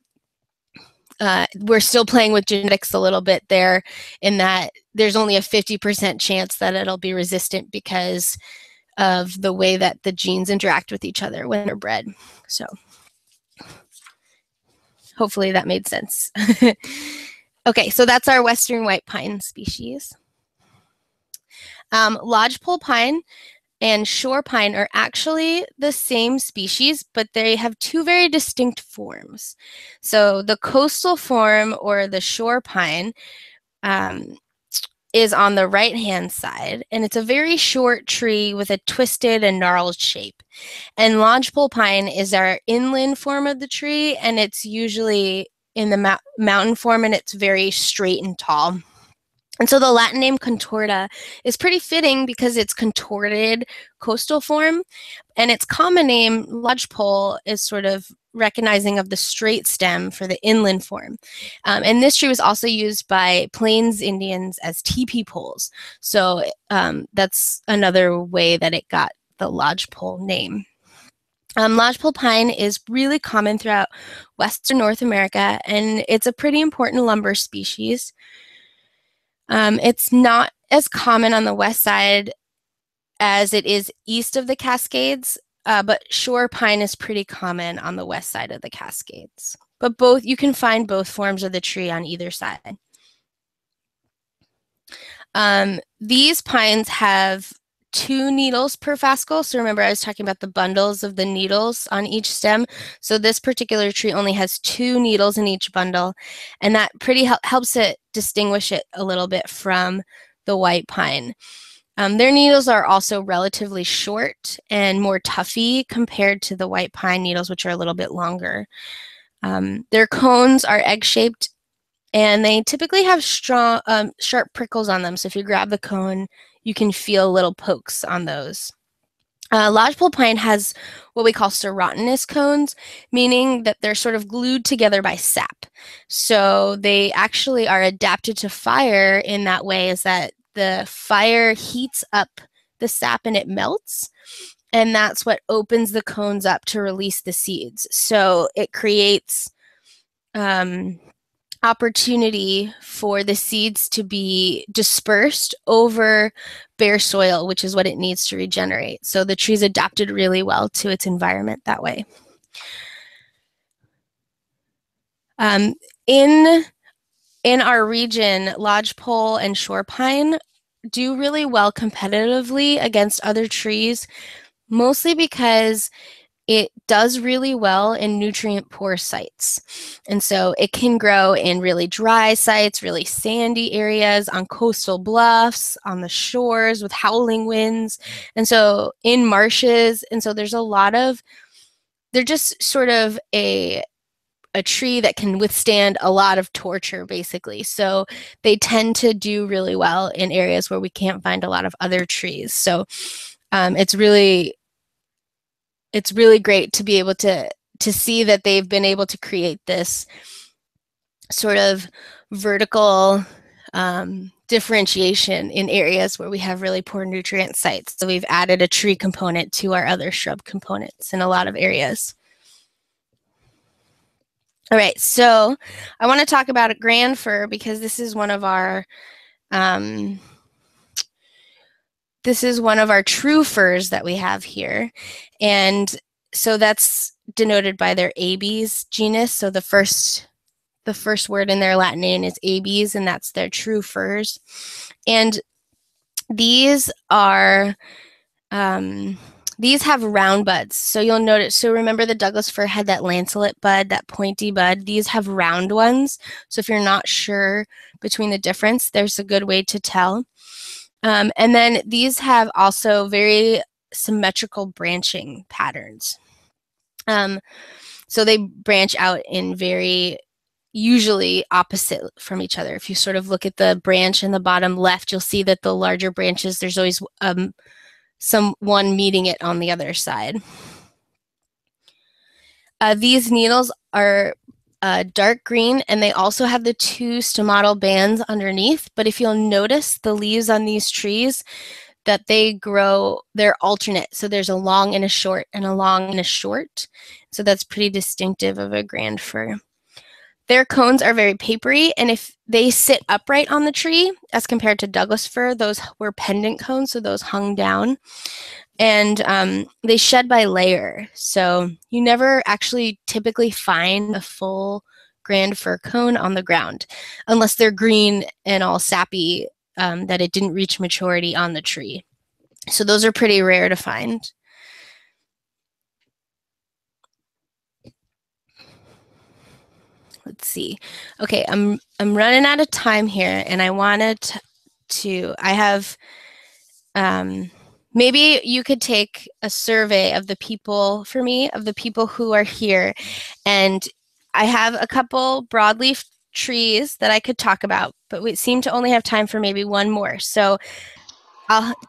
we're still playing with genetics a little bit there in that there's only a 50% chance that it'll be resistant because of the way that the genes interact with each other when they're bred. So hopefully that made sense. Okay, so that's our Western white pine species. Lodgepole pine and shore pine are actually the same species, but they have two very distinct forms. So the coastal form, or the shore pine, is on the right-hand side, and it's a very short tree with a twisted and gnarled shape. And lodgepole pine is our inland form of the tree, and it's usually in the mountain form, and it's very straight and tall. And so the Latin name contorta is pretty fitting because it's contorted coastal form, and its common name lodgepole is sort of recognizing of the straight stem for the inland form. And this tree was also used by Plains Indians as teepee poles. So that's another way that it got the lodgepole name. Lodgepole pine is really common throughout Western North America, and it's a pretty important lumber species. It's not as common on the west side as it is east of the Cascades, but shore pine is pretty common on the west side of the Cascades. But both, you can find both forms of the tree on either side. These pines have 2 needles per fascicle. So remember, I was talking about the bundles of the needles on each stem. So this particular tree only has 2 needles in each bundle, and that pretty helps it distinguish it a little bit from the white pine. Their needles are also relatively short and more tufty compared to the white pine needles, which are a little bit longer. Their cones are egg-shaped, and they typically have strong, sharp prickles on them. So if you grab the cone, you can feel little pokes on those. Lodgepole pine has what we call serotinous cones, meaning that they're sort of glued together by sap. So they actually are adapted to fire in that way, is that the fire heats up the sap and it melts, and that's what opens the cones up to release the seeds. So it creates opportunity for the seeds to be dispersed over bare soil, which is what it needs to regenerate. So the tree's adapted really well to its environment that way. In our region, lodgepole and shore pine do really well competitively against other trees, mostly because it does really well in nutrient-poor sites. And so it can grow in really dry sites, really sandy areas, on coastal bluffs, on the shores with howling winds, and so in marshes. And so there's a lot of, they're just sort of a tree that can withstand a lot of torture, basically. So they tend to do really well in areas where we can't find a lot of other trees. So it's really great to be able to see that they've been able to create this sort of vertical differentiation in areas where we have really poor nutrient sites. So we've added a tree component to our other shrub components in a lot of areas. All right, so I want to talk about a grand fir, because this is one of our true firs that we have here. And so that's denoted by their Abies genus. So the first word in their Latin name is Abies, and that's their true firs. And these are, these have round buds. So you'll notice, so remember the Douglas fir had that lanceolate bud, that pointy bud. These have round ones. So if you're not sure between the difference, there's a good way to tell. And then these have also very symmetrical branching patterns. So they branch out in very, usually opposite from each other. If you sort of look at the branch in the bottom left, you'll see that the larger branches, there's always one meeting it on the other side. These needles are dark green, and they also have the 2 stomatal bands underneath. But if you'll notice the leaves on these trees, that they grow, they're alternate. So there's a long and a short and a long and a short. So that's pretty distinctive of a grand fir. Their cones are very papery, and if they sit upright on the tree as compared to Douglas fir, those were pendant cones, so those hung down. And they shed by layer. So you never actually typically find a full grand fir cone on the ground unless they're green and all sappy that it didn't reach maturity on the tree. So those are pretty rare to find. Let's see. Okay, I'm running out of time here, and I wanted to. I have. Maybe you could take a survey of the people for me, of the people who are here, and I have a couple broadleaf trees that I could talk about, but we seem to only have time for maybe one more. So,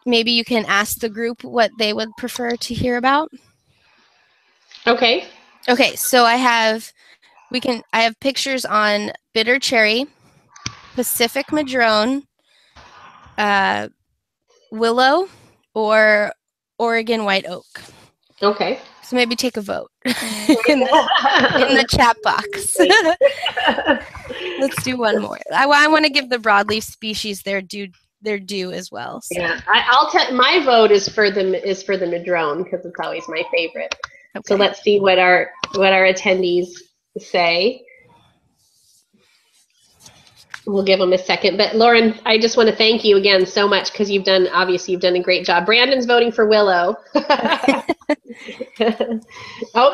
maybe you can ask the group what they would prefer to hear about. Okay. Okay. So I have. I have pictures on bitter cherry, Pacific madrone, willow, or Oregon white oak. Okay. So maybe take a vote in the chat box. Let's do one more. I want to give the broadleaf species their due as well. So. Yeah, I'll tell. My vote is for the madrone because it's always my favorite. Okay. So let's see what our attendees say. We'll give them a second, but Lauren, I just want to thank you again so much because you've done, obviously you've done a great job. Brandon's voting for willow. Oh,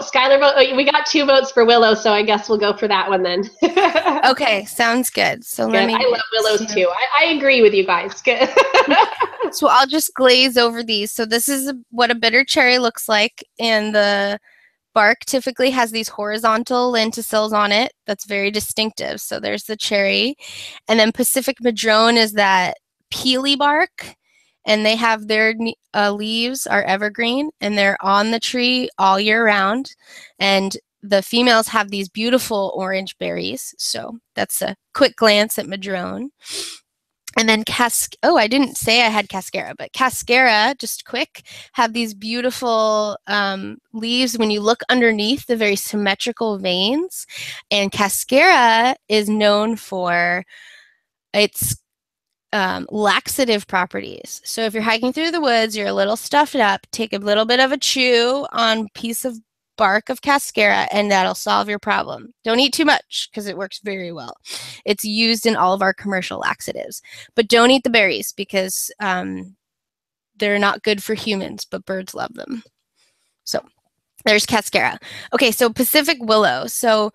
Skylar, we got 2 votes for willow, so I guess we'll go for that one then. Okay, sounds good. So let me. I love willows too. I agree with you guys. Good. So I'll just glaze over these. So this is what a bitter cherry looks like, and the bark typically has these horizontal lenticels on it. That's very distinctive. So there's the cherry. And then Pacific madrone is that peely bark. And they have their leaves are evergreen. And they're on the tree all year round. And the females have these beautiful orange berries. So that's a quick glance at madrone. And then I didn't say I had cascara, but cascara, just quick, have these beautiful leaves when you look underneath, the very symmetrical veins. And cascara is known for its laxative properties. So if you're hiking through the woods, you're a little stuffed up, take a little bit of a chew on a piece of bark of cascara, and that'll solve your problem. Don't eat too much because it works very well. It's used in all of our commercial laxatives. But don't eat the berries because they're not good for humans, but birds love them. So there's cascara. Okay, so Pacific willow. So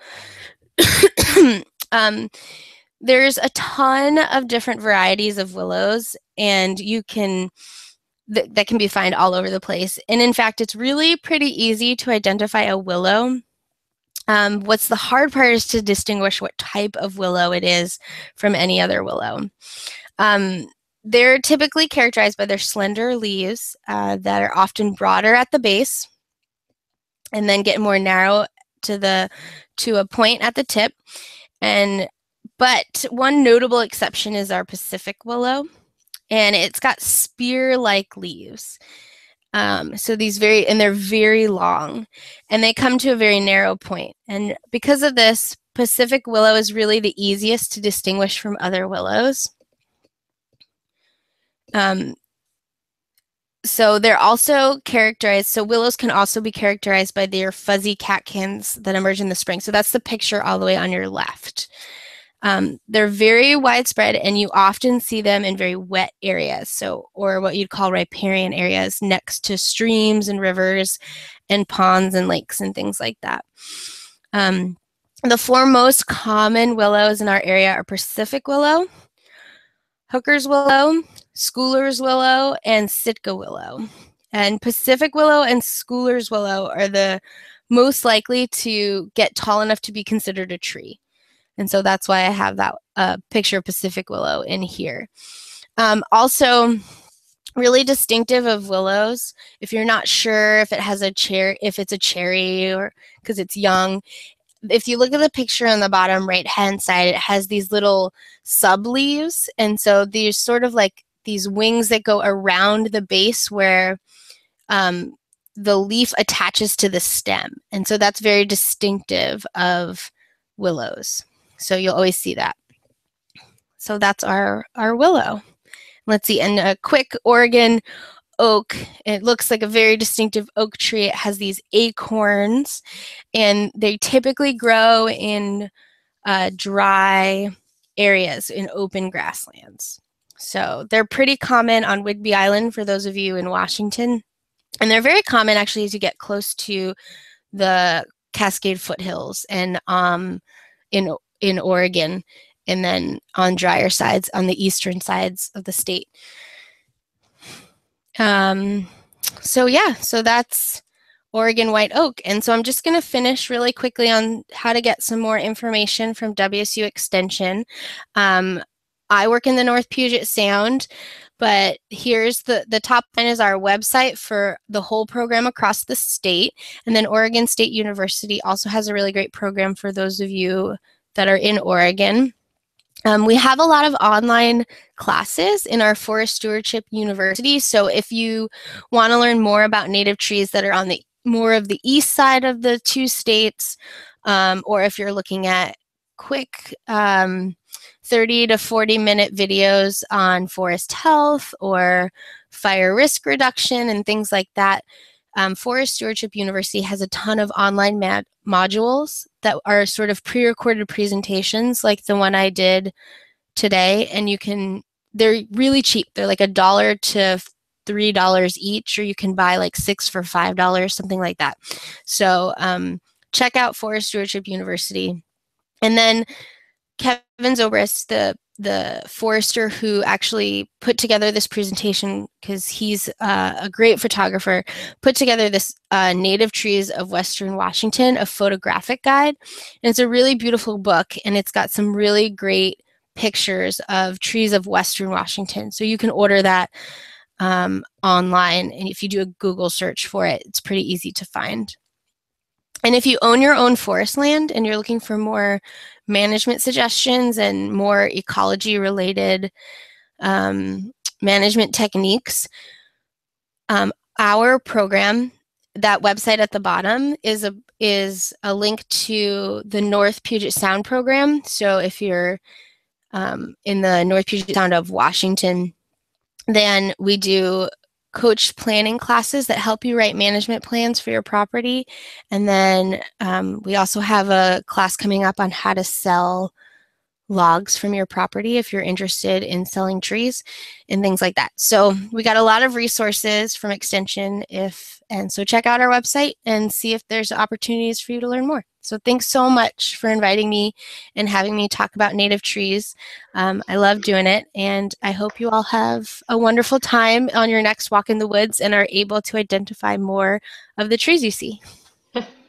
there's a ton of different varieties of willows, and you can... that can be found all over the place. And in fact, it's really pretty easy to identify a willow. What's the hard part is to distinguish what type of willow it is from any other willow. They're typically characterized by their slender leaves that are often broader at the base and then get more narrow to a point at the tip. But one notable exception is our Pacific willow. And it's got spear-like leaves. So these they're very long. And they come to a very narrow point. And because of this, Pacific willow is really the easiest to distinguish from other willows. So they're also characterized, so willows can also be characterized by their fuzzy catkins that emerge in the spring. So that's the picture all the way on your left. They're very widespread, and you often see them in very wet areas, or what you'd call riparian areas next to streams and rivers and ponds and lakes and things like that. The 4 most common willows in our area are Pacific willow, hooker's willow, schooler's willow, and Sitka willow. And Pacific willow and schooler's willow are the most likely to get tall enough to be considered a tree. And so that's why I have that picture of Pacific willow in here. Also, really distinctive of willows, if you're not sure if it has if it's a cherry or because it's young, if you look at the picture on the bottom right-hand side, it has these little sub-leaves. And so these sort of like these wings that go around the base where the leaf attaches to the stem. And so that's very distinctive of willows. So you'll always see that. So that's our willow. Let's see, and a quick Oregon oak. It looks like a very distinctive oak tree. It has these acorns, and they typically grow in dry areas, in open grasslands. So they're pretty common on Whidbey Island for those of you in Washington. And they're very common actually as you get close to the Cascade foothills and in Oregon, and then on drier sides, on the eastern sides of the state. So yeah, so that's Oregon white oak. And so I'm just going to finish really quickly on how to get some more information from WSU Extension. I work in the North Puget Sound, but here's the top line is our website for the whole program across the state. And then Oregon State University also has a really great program for those of you that are in Oregon. We have a lot of online classes in our Forest Stewardship University. So if you want to learn more about native trees that are on the more of the east side of the two states, or if you're looking at quick 30 to 40 minute videos on forest health or fire risk reduction and things like that, Forest Stewardship University has a ton of online modules that are sort of pre-recorded presentations like the one I did today, and you can, they're really cheap. They're like $1 to $3 each, or you can buy like 6 for $5, something like that. So check out Forest Stewardship University. And then Kevin Zobrist, the forester who actually put together this presentation, because he's a great photographer, put together this Native Trees of Western Washington, a photographic guide. And it's a really beautiful book, and it's got some really great pictures of trees of Western Washington. So you can order that online, and if you do a Google search for it, it's pretty easy to find. And if you own your own forest land and you're looking for more management suggestions and more ecology-related management techniques, our program, that website at the bottom, is a link to the North Puget Sound program. So if you're in the North Puget Sound of Washington, then we do coached planning classes that help you write management plans for your property. And then we also have a class coming up on how to sell logs from your property if you're interested in selling trees and things like that. So we got a lot of resources from Extension, and so check out our website and see if there's opportunities for you to learn more. So thanks so much for inviting me and having me talk about native trees. I love doing it, and I hope you all have a wonderful time on your next walk in the woods and are able to identify more of the trees you see.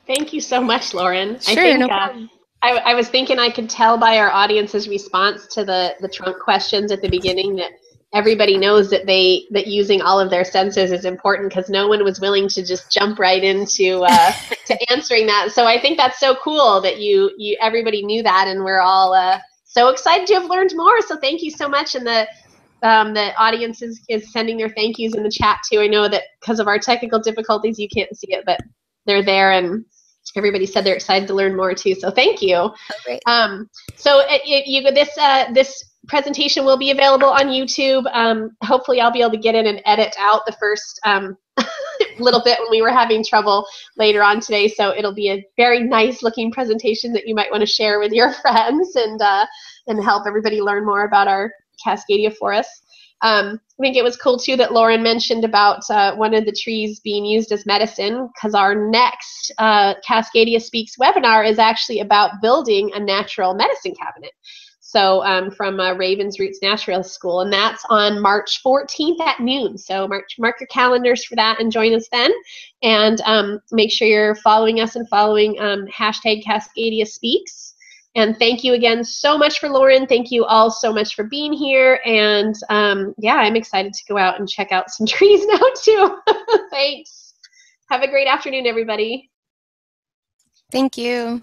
Thank you so much, Lauren. Sure, no problem. I was thinking I could tell by our audience's response to the trunk questions at the beginning that everybody knows that that using all of their senses is important, because no one was willing to just jump right into to answering that. So I think that's so cool that you everybody knew that, and we're all so excited to have learned more. So thank you so much, and the audience is sending their thank yous in the chat too. I know that because of our technical difficulties you can't see it, but they're there, and everybody said they're excited to learn more too. So thank you. Oh, great. So this presentation will be available on YouTube. Hopefully I'll be able to get in and edit out the first little bit when we were having trouble later on today, so it'll be a very nice looking presentation that you might want to share with your friends and help everybody learn more about our Cascadia forests. I think it was cool too that Lauren mentioned about one of the trees being used as medicine, because our next Cascadia Speaks webinar is actually about building a natural medicine cabinet. So from Ravens Roots Natural School, and that's on March 14th at noon. So mark your calendars for that and join us then. And make sure you're following us and following hashtag Cascadia Speaks. And thank you again so much for Lauren. Thank you all so much for being here. And yeah, I'm excited to go out and check out some trees now too. Thanks. Have a great afternoon, everybody. Thank you.